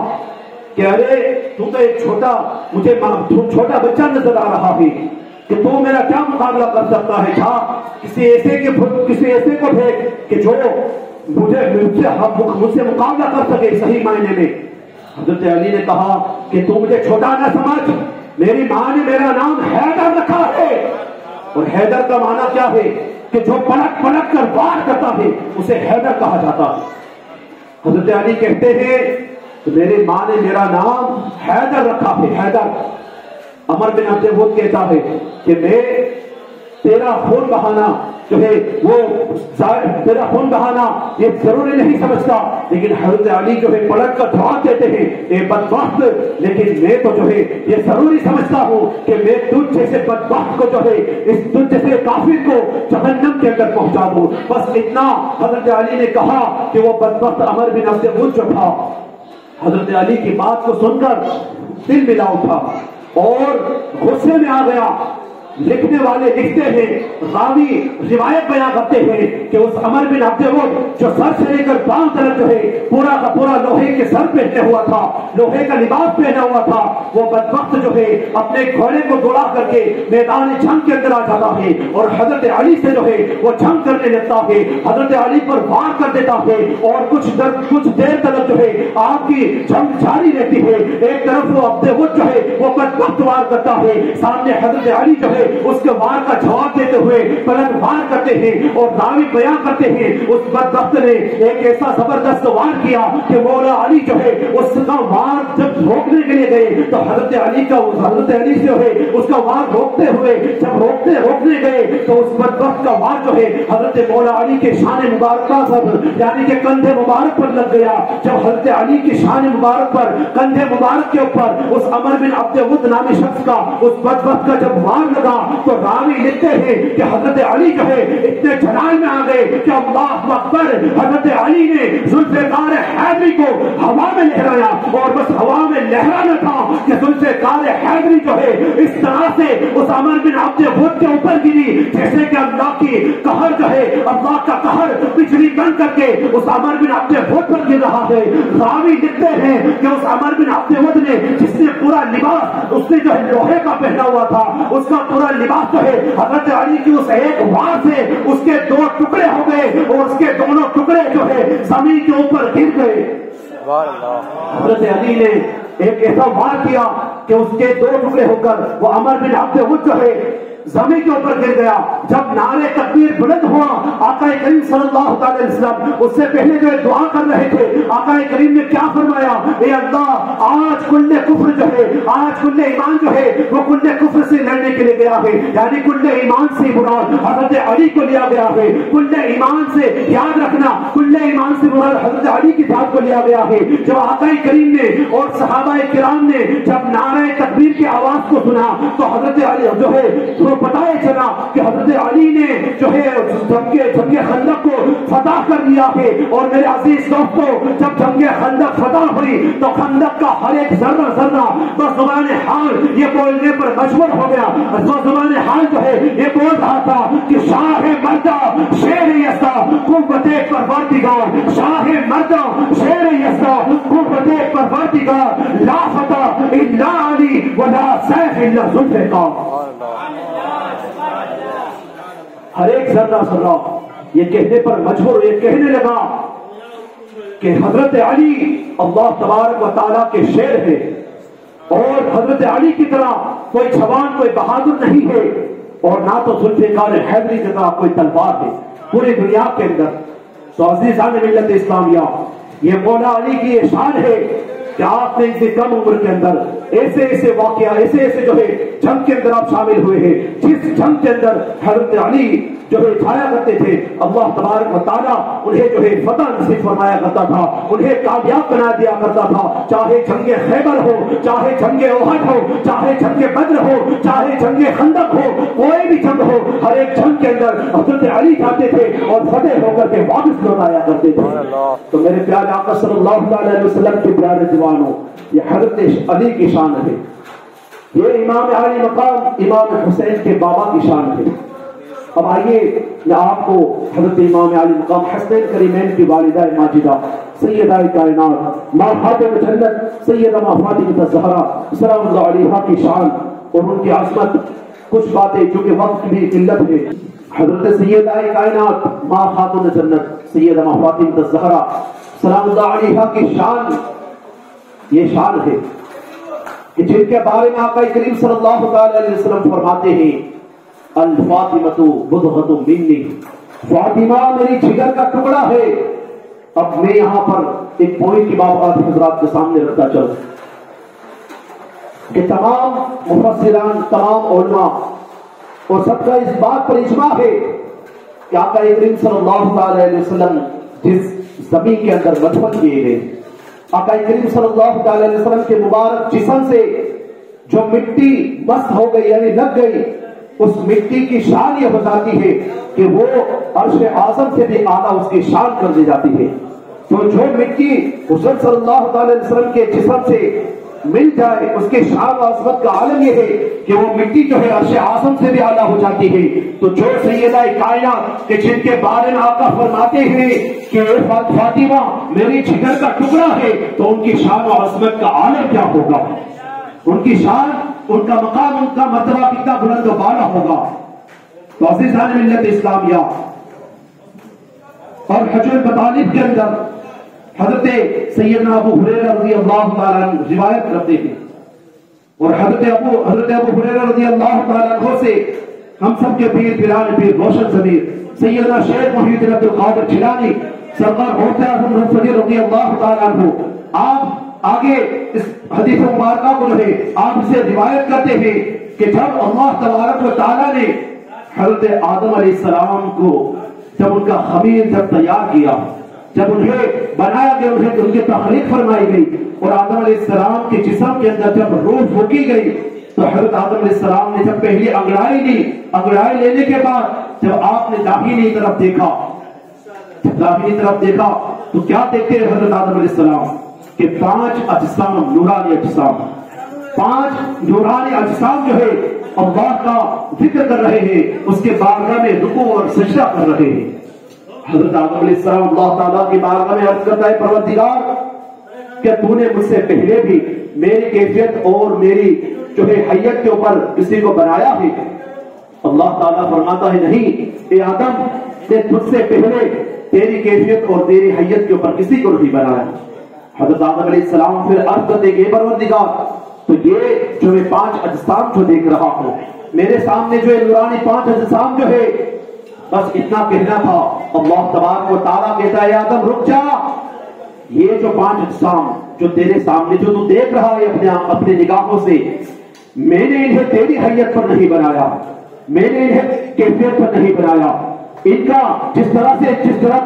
कि अरे तू तो एक छोटा, मुझे छोटा बच्चा नजर आ रहा है कि तू मेरा क्या मुकाबला कर सकता है? जा किसी ऐसे को भेज कि जो मुझसे मुकाबला कर सके सही मायने में। हज़रत अली ने कहा कि तू मुझे छोटा ना समझ, मेरी माँ ने मेरा नाम हैदर रखा है। और हैदर का माना क्या है कि जो पलट पलट कर बात करता है उसे हैदर कहा जाता है। हज़रत अली कहते हैं तो मेरी माँ ने मेरा नाम हैदर रखा है। हैदर अमर बिन अब्दुल कहता है कि मैं तेरा खून बहाना जो है वो तेरा खून बहाना ये जरूरी नहीं समझता, लेकिन हजरत अली जो है पलट कर जवाब देते हैं ये बदबख्त, लेकिन मैं तो जो है ये जरूरी समझता हूँ कि मैं तुझ जैसे बदबख्त को जो है इस तुझ जैसे काफिर को जहन्नम के अंदर पहुंचा दूँ। बस इतना हजरत अली ने कहा कि वो बदबख्त अमर बिन अब्दुल जो था हजरत अली की बात को सुनकर दिल मिला उठा और गुस्से में आ गया। लिखने वाले लिखते हैं, रावी रिवायत बयां करते हैं कि उस अमर बिन अब्दुल जो सर से लेकर बाम तरफ जो है पूरा का पूरा लोहे के सर पहने हुआ था, लोहे का लिबास पहना हुआ था, वो बदबख्त जो है अपने घोड़े को दौड़ा करके मैदान जंग के अंदर आ जाता है और हजरत अली से जो है वो जंग करने लगता है, हजरत अली पर वार कर देता है और कुछ देर तक जो है आपकी जंग जारी रहती है। एक तरफ वो अब्दुल जो है वो बदबख्त वार करता है, सामने हजरत अली जो है उसके वार का जवाब देते हुए पलटवार करते हैं और दावी बयां करते हैं। उस बदबख्त ने एक ऐसा जबरदस्त वार किया कि मौला अली जो है उसका वार जब रोकने के लिए गए तो हजरत अली जो है उसका वार रोकते हुए जब रोकने गए तो उस बदबख्त का वार जो है हजरत मौला अली के शान मुबारक पर यानी के कंधे मुबारक पर लग गया। जब हजरत अली की शान मुबारक पर कंधे मुबारक के ऊपर उस अमर बिन अब्दुल नामी शख्स का उस बदबख्त का जब वार लगा तो रावी लिखते हैं कि हजरत अली जो है इतने जलाल में आ गए कि अल्लाह अकबर, हजरत अली ने जुल्फ़िकार हैदरी को हवा में लहराया और बस हवा में लहराना था कि जुल्फ़िकार हैदरी जो है इस तरह से उस अमर बिन अब्दुल वुद के ऊपर गिरी जैसे कि अल्लाह की कहर जो है अल्लाह का कहर बिजली बंद करके उस अमर बिन अब्दुल वुद पर गिर रहा है। रावी लिखते हैं कि उस अमर बिन अब्दुल वुद ने जिसने पूरा लिबास उसने जो है लोहे का पहना हुआ था उसका लिबास तो है हजरत अली की उस एक वार से उसके दो टुकड़े हो गए और उसके दोनों टुकड़े जो है जमीन के ऊपर गिर गए। हजरत अली ने एक ऐसा वार किया कि उसके दो टुकड़े होकर वो अमर बिन अब्दुल जो है जमीन के ऊपर गिर गया। जब नारे तकबीर बुलंद हुआ आकाए करीम सल्लल्लाहु अलैहि वसल्लम उससे पहले जो दुआ कर रहे थे आकाए करीम ने क्या फरमाया, ए अल्लाह आज कुल्ले कुफ्र जो है आज कुल्ले ईमान जो है वो कुल्ले कुफ्र से लड़ने के लिए गया है, यानी कुल्ले ईमान से मुराद हजरत अली को लिया गया है। कुल्ले ईमान से याद रखना कुल्ले ईमान से मुराद हजरत अली की जात को लिया गया है। जब आकाए करीम ने और सहाबाए किराम ने जब नारे तकबीर की आवाज को सुना तो हजरत अली जो है बताया चला कि हजरत अली ने जो है जंगे खंदक को फतह कर दिया है। और मेरे अजीज दोस्तों जब जंगे खंदक फतह हुई तो खंदक का हर एक जर्रा जर्रा बज़ुबाने हाल ये बोलने पर मजबूर हो गया, बज़ुबाने हाल जो है ये बोल रहा था कि शाह मर्दा शेर यस्ता कुव्वते परवरदिगार, शाह मर्दा शेर यस्ता कुव्वते परवरदिगार, ला फतह इल्ला अली वला सैफ इल्ला जुल्फ़िकार। हर एक जर्रा जर्रा ये कहने पर मजबूर, ये कहने लगा कि हजरत अली अल्लाह तबारक व तआला के शेर है और हजरत अली की तरह कोई जवान कोई बहादुर नहीं है और ना तो जुल्फ़िकार हैदरी की तरह कोई तलवार है पूरी दुनिया के अंदर। तो अज़ीज़ान मिल्लत इस्लामिया ये मौला अली की ये शान है कि आपने इतनी कम उम्र के अंदर ऐसे वाकया ऐसे जो है जंग के अंदर आप शामिल हुए हैं जिस जंग के अंदर हजरत अली जो है छाया करते थे, अल्लाह तबारक व तआला उन्हें जो है फतह नसीब फरमाया करता था, उन्हें कामयाब बना दिया करता था। चाहे जंगे खैबर हो, चाहे जंगे ओहद हो, चाहे जंगे बद्र हो, चाहे जंगे खंदक हो, कोई भी जंग हो हर एक जंग के अंदर हजरत अली जाते थे और फतेह होकर के वापस लौट आया करते थे। तो मेरे प्यारे आका सल्लल्लाहु अलैहि वसल्लम के प्यारे ये हजरत अली की शान है, ये इमाम अली मकाम इमाम हुसैन के बाबा की शान है। अब आइए मैं आपको हजरत इमाम अली मकाम हसनैन करीमैन की वालिदा माजिदा सैयदा कायनात मां फातिमा जन्नत सैयदा मां फातिमा ज़हरा सलामुल्लाह अलैहा की शान और उनकी अज़मत कुछ बातें जो कि वक्त की किल्लत है। हजरत सैयदा कायनात मां फातिमा जन्नत सैयदा मां फातिमा ज़हरा सलामुल्लाह अलैहा की शान ये शान है कि जिनके बारे में आका करीम सल्लल्लाहु अलैहि वसल्लम फरमाते हैं अल फातिमतु बुदहतु मिन्नी, फातिमा मेरी जिगर का टुकड़ा है। अब मैं यहां पर एक पॉइंट की बात आप हजरात के सामने रखता चलूं कि तमाम मुफस्सिरान, तमाम उलमा और सबका इस बात पर इजमा है कि आका करीम सल्लल्लाहु अलैहि वसल्लम जिस जमीन के अंदर मदफन किए गए, आका करीम सल्लल्लाहु अलैहि वसल्लम के मुबारक जिस्म से जो मिट्टी मस्त हो गई यानी लग गई, उस मिट्टी की शान यह बताती है कि वो अर्श आजम से भी आला उसकी शान कर दी जाती है। तो जो मिट्टी हुज़ूर सल्लल्लाहु अलैहि वसल्लम के जिस्म से मिल जाए, उसके शान आजमत का आलम यह है कि वो मिट्टी जो है अर्श आजम से भी आला हो जाती है। तो जो सैयदा कायनात के जिनके बारे में आका फरमाते हैं कि फातिमा मेरी जिगर का टुकड़ा है, तो उनकी शान और आजमत का आलम क्या होगा, उनकी शान, उनका मकाम, उनका मर्तबा कितना बुलंद बाला होगा। तो अज़ीज़ान मिल्लत इस्लामिया और हज्जुल मतालिब के अंदर हजरत सैयदना अबू हुरैरा रज़ियल्लाहु तआला अन्हु रिवायत करते हैं और हजरत अबू हुरैरा रज़ियल्लाहु तआला अन्हु से हम सब के पीर पिरान पीर रोशन ज़मीर सैयदना शेख मुहीउद्दीन अब्दुल कादिर जिलानी सरदार मुफ्ती आज़म रज़वी रज़ियल्लाहु तआला अन्हु आप आगे इस हदीस मुबारका को जो है आपसे रिवायत करते हैं कि जब अल्लाह तबारक व तआला ने हजरत आदम अलैहिस्सलाम को जब उनका खमीर जब तैयार किया, जब उन्हें बनाया गया, उन्हें उनकी तखलीक फरमाई गई और आदम अलैहिस्सलाम के जिस्म के अंदर जब रूह फूकी गई तो हजरत आदम अलैहिस्सलाम ने जब पहली अंगड़ाई ली, अंगड़ाई लेने के बाद जब आपने दाहिनी तरफ देखा, दाहिनी तरफ देखा तो क्या देखते हैं हजरत आदम अलैहिस्सलाम के पांच अजसाम, नूरानी अजसाम, पांच नूरानी अजसाम जो है अल्लाह का जिक्र कर रहे हैं, उसके बारगाह में रुकू और सजदा कर रहे हैं। हजरत आदम अलैहिस्सलाम अल्लाह ताला की बारगाह में अर्ज करता है परवरदिगार कि तूने मुझसे पहले भी मेरी कैफियत और मेरी जो है हैयत के ऊपर किसी को बनाया है। अल्लाह ताला फरमाता है नहीं ए आदम, ने तुझसे पहले तेरी कैफियत और तेरी हैयत के ऊपर किसी को नहीं बनाया। हजरत आदम अलैहिस्सलाम फिर अर्ज करते हैं परवरदिगार, तो ये जो मैं पांच अजसाम जो देख रहा हूँ, मेरे सामने जो नूरानी पांच अजसाम जो है, बस इतना कहना था। अल्लाह तबारक व तआला कहता है आदम रुक जा, ये जो पांच अजसाम जो तेरे सामने जो तू देख रहा है अपने निगाहों से, मैंने इन्हें तेरी हैयत पर नहीं बनाया, मैंने इन्हें कैफियत पर नहीं बनाया, इनका जिस तरह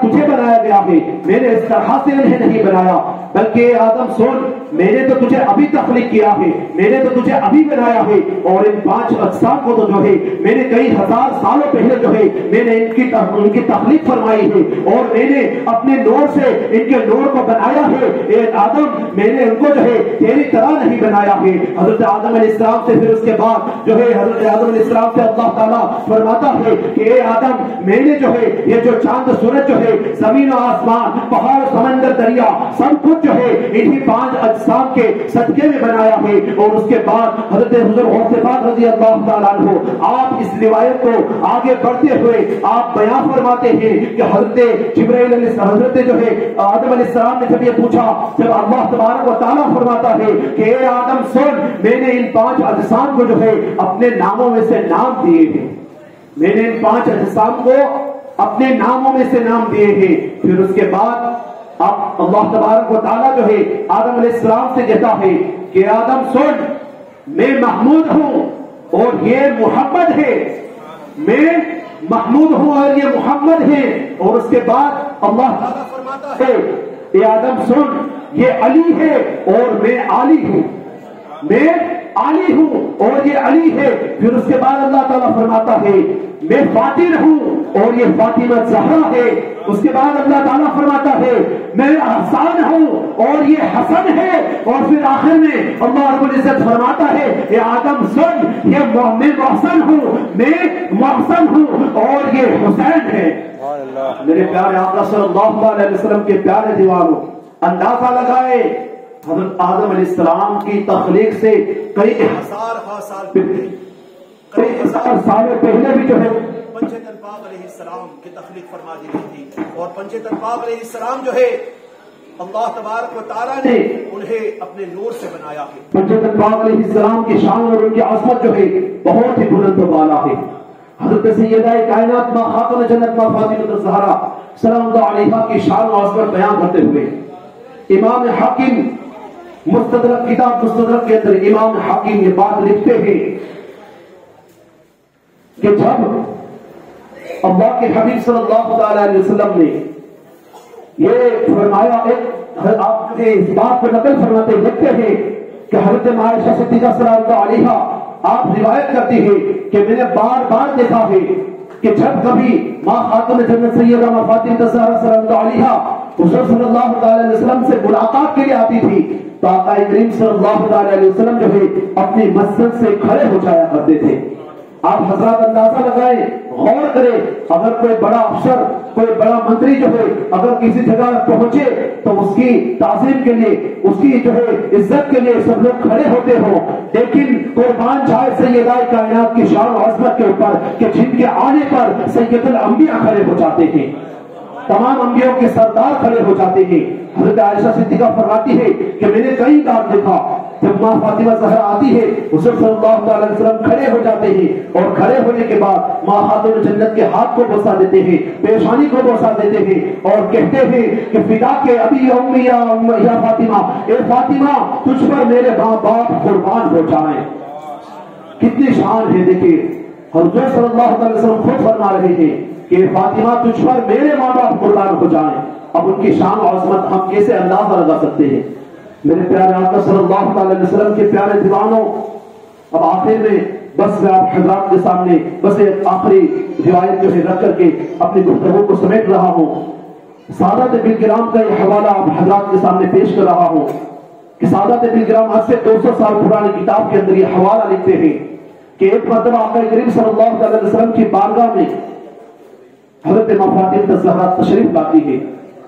तुझे बनाया गया है मैंने इस तरह से इन्हें नहीं बनाया, बल्कि आदम सुन, मैंने तो तुझे अभी तखलीक किया है, मैंने तो तुझे अभी बनाया है और इन पांच अजसाम को तो जो है मैंने कई हजार सालों पहले जो है मैंने इनकी तखलीक फरमाई है और मैंने अपने नूर से इनके नूर को बनाया है। ए आदम, मैंने उनको जो है तेरी तरह नहीं बनाया है। हजरत आदम अलैहिस्सलाम से फिर उसके बाद जो है हजरत आदम अलैहिस्सलाम से अल्लाह ताला फरमाता है कि ए आदम, मैंने जो है ये जो चांद सूरज जो है, जमीन और आसमान, पहाड़ समंदर दरिया, सब कुछ जो है इन्हीं पांच अजसाम के सदके में बनाया है। और उसके बाद हजरत हुज़ूर गौसेपाक रज़ियल्लाहु तआला अन्हु आप इस रिवायत को आगे बढ़ते हुए आप बयां फरमाते हैं कि हजरत जिब्राइल हजरत जो है आदम अलैहिस्सलाम ने जब ये पूछा, जब अल्लाह तबारक व तआला फरमाता है कि ए आदम सुन, मैंने इन पांच अजसाम को जो है अपने नामों में से नाम दिए हैं, मैंने इन पांच अजसाम को अपने नामों में से नाम दिए हैं। फिर उसके बाद अब अल्लाह तबारक व तआला जो है आदम अलैहिस्सलाम से कहता है कि आदम सुन, मैं महमूद हूं और ये मोहम्मद है, मैं महमूद हूं और ये मोहम्मद है। और उसके बाद अल्लाह तआला फरमाता है ए आदम सुन, ये अली है और मैं आली हूं, मैं आली हूं और ये अली है। फिर उसके बाद अल्लाह ताला फरमाता है मैं फातिर हूं और ये फातिमा ज़हरा है। उसके बाद अल्लाह ताला फरमाता है मैं हसन हूं और ये हसन है। और फिर आखिर में अल्लाह रब्बुल इज़्ज़त फरमाता है ये आदम सुन, ये मैं मोहसन हूं और ये हुसैन है। मेरे प्यारे आका सल्लल्लाहु अलैहि वसल्लम के प्यारे दीवानों, अंदाजा लगाए हजरत आदम अलैहिस्सलाम की तखलीक से कई हजार साल पहले भी जो है पंचतन पाक अलैहिस्सलाम की तखलीक फरमा दी गई थी और पंचतन पाक अलैहिस्सलाम जो है अल्लाह तबारक व तआला ने उन्हें अपने नूर से बनाया है। हज़रत पाक अलैहिस्सलाम की शान और उनकी अज़मत जो है बहुत ही बुलंद वाला है। हज़रत सैयदा कायनात मां खातून जन्नत मां फातिमा ज़हरा सल्लल्लाहु अलैहा की शान और अज़मत बयान करते हुए इमाम हाकिम मुस्तदरक किताब मुस्तदरक के अंदर इमाम हाकिम ये बात लिखते हैं कि जब अल्लाह के हबीब सल्लल्लाहु अलैहि वसल्लम ने ये फरमाया, एक आपके इस बात पर नकल फरमाते लिखते हैं कि हजरत आयशा सिद्दीक़ा सल्लल्लाहु अलैहा आप रिवायत करती है कि मैंने बार बार देखा है कि जब कभी माँ खातून जन्नत सैयदा मां फातिमा ज़हरा सल्लल्लाहु अलैहा हुज़ूर सल्लल्लाहु अलैहि वसल्लम से मुलाकात के लिए आती थी तो आका करीम सल्लल्लाहु अलैहि वसल्लम जो है अपनी मस्जिद से खड़े हो जाया करते थे। आप हजरात अंदाजा लगाएं, गौर करें, अगर कोई बड़ा अफसर कोई बड़ा मंत्री जो है अगर किसी जगह पहुंचे तो उसकी ताज़ीम के लिए उसकी जो है इज्जत के लिए सब लोग खड़े होते हो, लेकिन कुर्बान जाए सैयदाए कायनात की शान और अज़मत के ऊपर कि जिनके आने पर सैयदुल अंबिया खड़े हो जाते हैं, तमाम अंबियों के सरदार खड़े हो जाते हैं। हजरत आयशा सिद्दीक़ा फरमाती है कि मैंने कई बार देखा जब माँ फातिमा ज़हरा आती है हुज़ूर सल्लल्लाहु अलैहि वसल्लम खड़े हो जाते हैं और खड़े होने के बाद माँ खातून जन्नत के हाथ को बोसा देते हैं, पेशानी को बोसा देते हैं और कहते हैं कि फिदा के अभी उम्मी या उम्मी या फातिमा, ए फातिमा तुझ पर मेरे माँ बाप कुर्बान हो जाए। कितनी शान है। देखिए हुज़ूर सल्लल्लाहु अलैहि वसल्लम खुद फरमा रहे हैं कि फातिमा तुझ पर मेरे माँ बाप कुर्बान हो जाए। अब उनकी शान और अज़मत हम कैसे अंदाजा लगा सकते हैं मेरे प्यारे आका सल्लल्लाहु अलैहि वसल्लम के प्यारे दीवानों। अब आखिर में बस मैं आप हजरात के सामने बस एक आखिरी रिवायत जो है रख करके अपनी गुफ्तगू को समेट रहा हूँ। सादात बिल किराम का ये हवाला आप हजरात के सामने पेश कर रहा हूँ कि सादात बिल किराम आज से 200 साल पुरानी किताब के अंदर ये हवाला लिखते हैं कि एक मरतबा आका करीम सल्लल्लाहु अलैहि वसल्लम की बारगाह में हजरत मां फातिमा ज़हरा तशरीफ लाती है।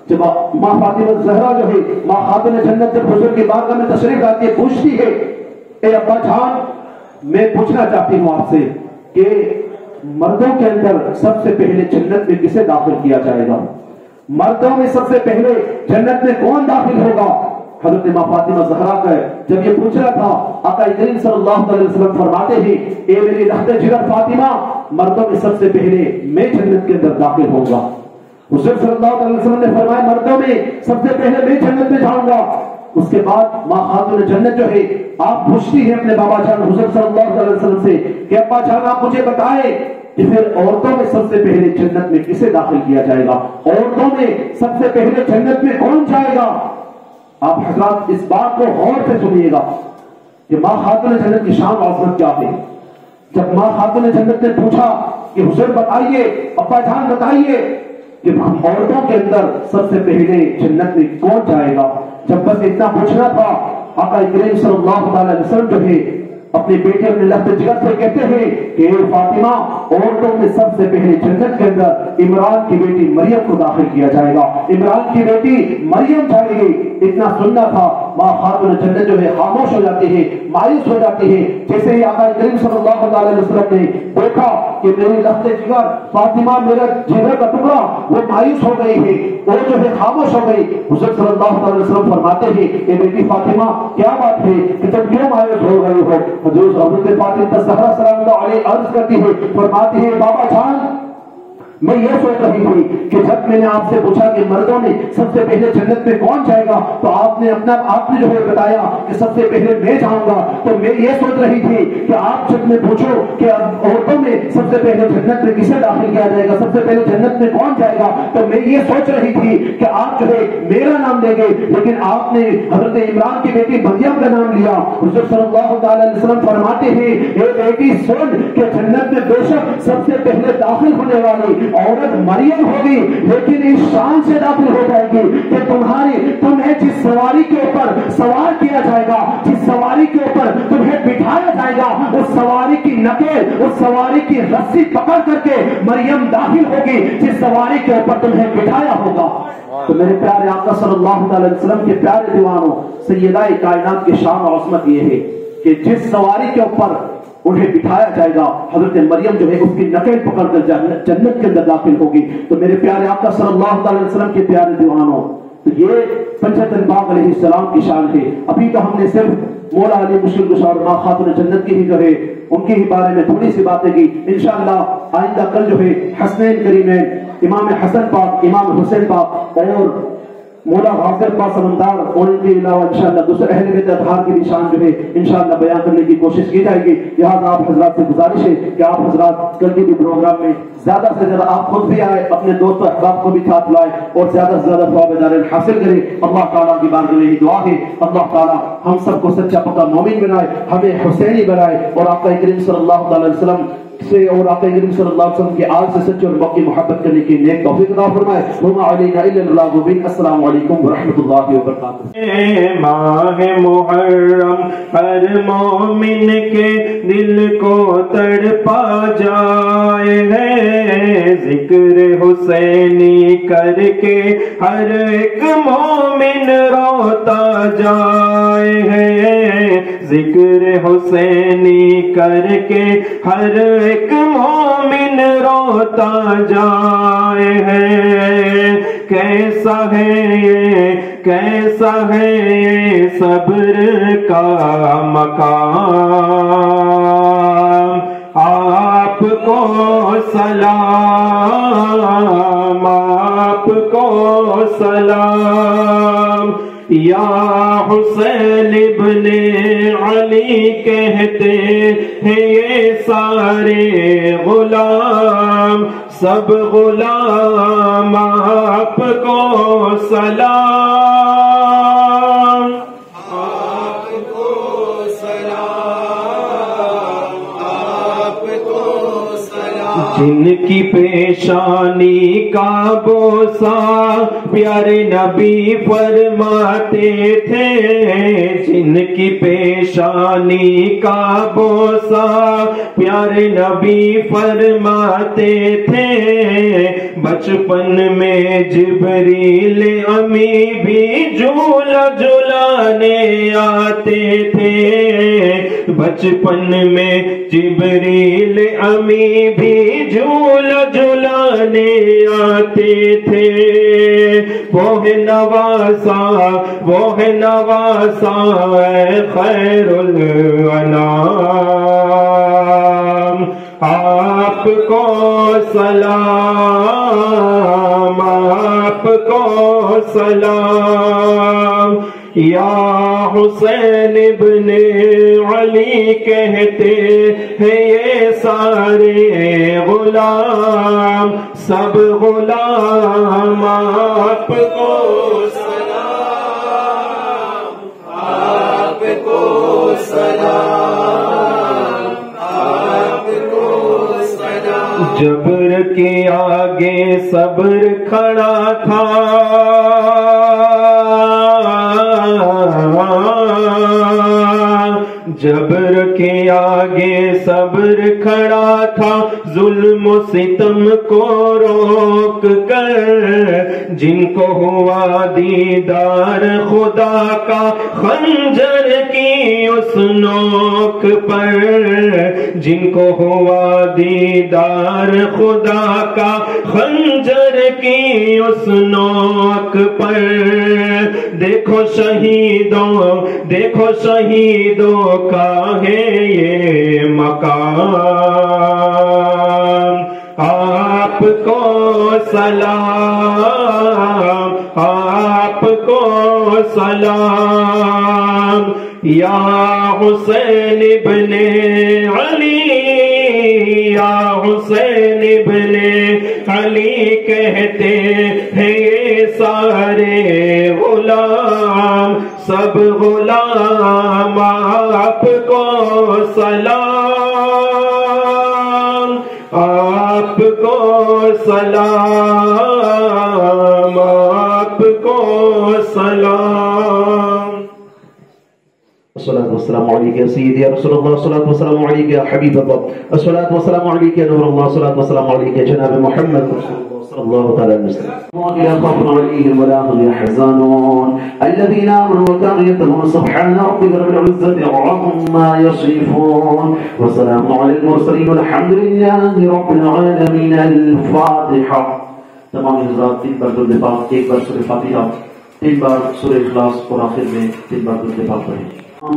जब माँ फातिमा ज़हरा जो है माँ खातून जन्नत जब हुज़ूर की बारगाह में तशरीफ लाती है, पूछती है, ए अब्बा जान मैं पूछना चाहती हूँ आपसे कि मर्दों के अंदर सबसे पहले जन्नत में किसे दाखिल किया जाएगा, मर्दों में सबसे पहले जन्नत में कौन दाखिल होगा। हजरत माँ फातिमा ज़हरा का जब ये पूछ रहा था आका करीम सल्लल्लाहु अलैहि वसल्लम फरमाते हैं, ए मेरी रहते-ए-जिगर फातिमा मर्दों में सबसे पहले मैं जन्नत के अंदर दाखिल होगा। हुज़ूर सल्लल्लाहु अलैहि वसल्लम ने फरमाया मर्दों में सबसे पहले मैं जन्नत में जाऊंगा। उसके बाद माँ खातून जन्नत जो है आप पूछती है अपने बाबा जान हुज़ूर सल्लल्लाहु अलैहि वसल्लम से कि अब्बा जान आप मुझे बताएं कि फिर औरतों में सबसे पहले जन्नत में किसे दाखिल किया जाएगा, औरतों में सबसे पहले जन्नत में कौन जाएगा। आप हजरात इस बात को गौर से सुनिएगा कि माँ खातून जन्नत की शान और अज़मत क्या है। जब माँ खातून जन्नत ने पूछा कि हुज़ूर बताइए, अब्बा जान बताइए कि औरतों के अंदर सबसे पहले जन्नत में कौन जाएगा, जब बस इतना पूछना था आका करीम सल्लल्लाहु अलैहि वसल्लम जो है अपने बेटे अपने लफ्ज़ जिगर से कहते हैं कि ए फातिमा औरतों में सबसे पहले जन्नत के अंदर इमरान की बेटी मरियम को दाखिल किया जाएगा, इमरान की बेटी मरियम जाएगी। इतना सुनना था माँ खातून जन्नत जो है खामोश हो जाती है, मायूस हो जाती है। जैसे ही आका करीम सल्लल्लाहु अलैहि वसल्लम ने देखा कि मेरी लफ्ज़ जिगर फातिमा मेरा जिगर का टुकड़ा वो मायूस हो गई है, वो जो है खामोश हो गई। हुज़ूर सल्लल्लाहु अलैहि वसल्लम फरमाते हैं कि बेटी फातिमा क्या बात है कि तुम क्यों मायूस हो गई हो। हुज़ूर हज़रत फातिमा ज़हरा सल्लल्लाहु अलैहि अर्ज़ करती है, फरमाती है बाबा जान मैं ये सोच रही थी कि जब मैंने आपसे पूछा कि मर्दों में सबसे पहले जन्नत में कौन जाएगा तो आपने जो है बताया कि सबसे पहले मैं जाऊंगा, तो मैं ये सोच रही थी कि आप जब मैं पूछो कि औरतों में सबसे पहले जन्नत में किसे दाखिल किया जाएगा, सबसे पहले जन्नत में कौन जाएगा, तो मैं ये सोच रही थी कि आप जो है मेरा नाम लेंगे, लेकिन आपने हजरत इमरान की बेटी मरियम का नाम लिया। हुज़ूर सल्लल्लाहु अलैहि वसल्लम फरमाते हैं, ये बेटी सुन कि जन्नत में बेशक सबसे पहले दाखिल होने वाली औरत मरियम होगी, लेकिन इस शान से दाखिल हो जाएगी कि तुम्हें जिस सवारी के ऊपर सवार किया जाएगा, जिस सवारी के ऊपर तुम्हें बिठाया जाएगा, उस सवारी की नकेल, उस सवारी की रस्सी पकड़ करके मरियम दाखिल होगी जिस सवारी के ऊपर तुम्हें बिठाया होगा। तो मेरे प्यारे आका सल्लल्लाहु अलैहि वसल्लम के प्यारे दीवानों, सैयदाए कायनात की शान और अज़मत ये है कि जिस सवारी के ऊपर उन्हें बिठाया जाएगा हजरत मरियम जो है उसकी नकेल पकड़कर जन्नत के अंदर दाखिल होगी। तो मेरे प्यारे आका सल्लल्लाहु अलैहि वसल्लम के प्यारे दीवानों, तो ये पंचतन पाक अलैहिस्सलाम की शान है। अभी तो हमने सिर्फ मौला अली मुश्किल गुशा और मां खातून जन्नत की ही जो है उनके ही बारे में थोड़ी सी बातें की। इंशाअल्लाह आइंदा कल जो है हसनैन करीमैन इमाम हसन पाक इमाम हुसैन पाक और मौला गाफिर पाक समंदार और इनके अलावा इंशाअल्लाह दूसरे अहले बैत अतहार की निशान जो है इंशाअल्लाह बयान करने की कोशिश की जाएगी। लिहाजा आप हजरात से गुजारिश है कि आप हजरात कल के भी प्रोग्राम में ज्यादा से ज्यादा आप खुद भी आए, अपने दोस्तों अहबाब को भी साथ लाए और ज्यादा से ज्यादा फवाइद हासिल करें। अल्लाह ताला की बारगाह में यही दुआ है, अल्लाह ताला हम सबको सच्चा पक्का मोमिन बनाए, हमें हुसैनी बनाए और आपका करीम सल्लल्लाहु अलैहि वसल्लम से और आपका करीम सल्लल्लाहु अलैहि वसल्लम की आल से सच्ची और पक्की मोहब्बत करने की नेक तौफीक अता फरमाए। वमा अलैना इल्ला अल-बलाग। अस्सलाम वालेकुम व रहमतुल्लाहि व बरकातहू। माह मुहर्रम हर मोमिन के दिल को तड़पा जाए है, जिक्र हुसैनी करके हर एक मोमिन रोता जाए है, जिक्र हुसैनी करके हर एक मोमिन रोता जाए है। कैसा है ये, कैसा है ये सब्र का मकाम, आपको सलाम, आपको सलाम। या हुसैन इब्ने अली कहते हैं ये सारे गुलाम, सब गुलाम आपको सलाम, आपको सलाम, आपको सलाम। जिनकी पेशानी का बोसा प्यारे नबी फरमाते थे, जिनकी पेशानी का बोसा प्यारे नबी फरमाते थे, बचपन में जिब्रील अमी भी झूला झूलाने आते थे, बचपन में जिब्रील अमी भी झूला झूलाने आते थे। वो है नवासा, वो है नवासा खैरुल अनाम, आपको सलाम, आपको सलाम। या हुसैन इब्ने अली कहते हैं ये सारे गुलाम, सब गुलाम आपको सलाम, आपको सलाम, आपको सलाम। जबर के आगे सब्र खड़ा था, जबर के आगे सब्र खड़ा था, जुल्म सितम को रोक कर, जिनको हुआ दीदार खुदा का खंजर की उस नोक पर, जिनको हुआ दीदार खुदा का खंजर की उस नोक पर। देखो शहीदों, देखो शहीदों का है ये मकाम, आपको सलाम, आपको सलाम। या हुसैन इब्ने अली, या हुसैन इब्ने अली कहते हैं ये सारे गुलाम, सब गुलाम आपको सलाम, आपको सलाम, आपको सलाम। अस्सलातु वस्सलामु अलैका सय्यिदी या रसूलुल्लाह, अस्सलातु वस्सलामु अलैका या हबीबल्लाह, अस्सलातु वस्सलामु अलैका या नूरुल्लाह, अस्सलातु वस्सलामु अलैका या जनाब मुहम्मद सल्लल्लाहु अलैहि वसल्लम। वला हम यहज़नून अल्लज़ीना आमनू वतक़य्यतहुम सुब्हान रब्बिका रब्बिल इज़्ज़ति अम्मा यसिफून व सलामु अलल मुरसलीन वलहम्दुलिल्लाहि रब्बिल आलमीन। अल-फातिहा। तमाम हज़रात एक बार दुरूद पाक, एक बार सूरह फातिहा तीन बार सूरह इखलास और आखिर में तीन बार दुरूद पाक पढ़ें।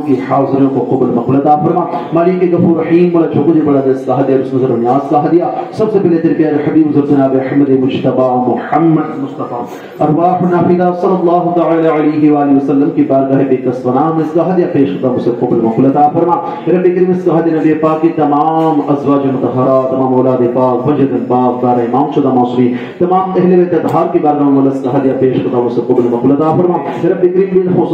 की हाज़िरों को क़बूल मक़बूल अता फरमा। मालिक गफ़ूर रहीम मौला चौधरी बड़ा दस्तहाद और उसमें ज़रूर न्याज़ साहदिया। सबसे पहले तेरे प्यारे हबीब जनाब अहमद मुज्तबा मोहम्मद मुस्तफ़ा अरवाह नाफिदा सल्लल्लाहु तआला अलैहि वसल्लम की बारगाह बेकसवना में साहदिया पेश करता हूं। उसे क़बूल मक़बूल अता फरमा। रब करीम साहद नबी पाक के तमाम अज़वाज मुतहहरा तमाम औलाद पाक वजद पाक दार इमाम शुदा मौसवी तमाम अहले बैत अतहार की बारगाह में मौला साहदिया पेश करता हूं। उसे क़बूल मक़बूल तमाम गरीब नवाज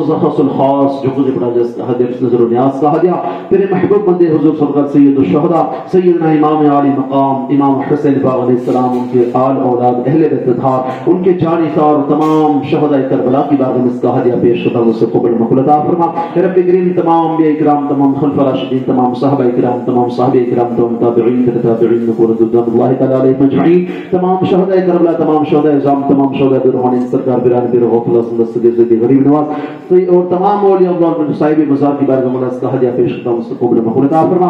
और तमाम औलिया और साहिब मज़ार की बारगाह में मौला साहब पेश करता हूं।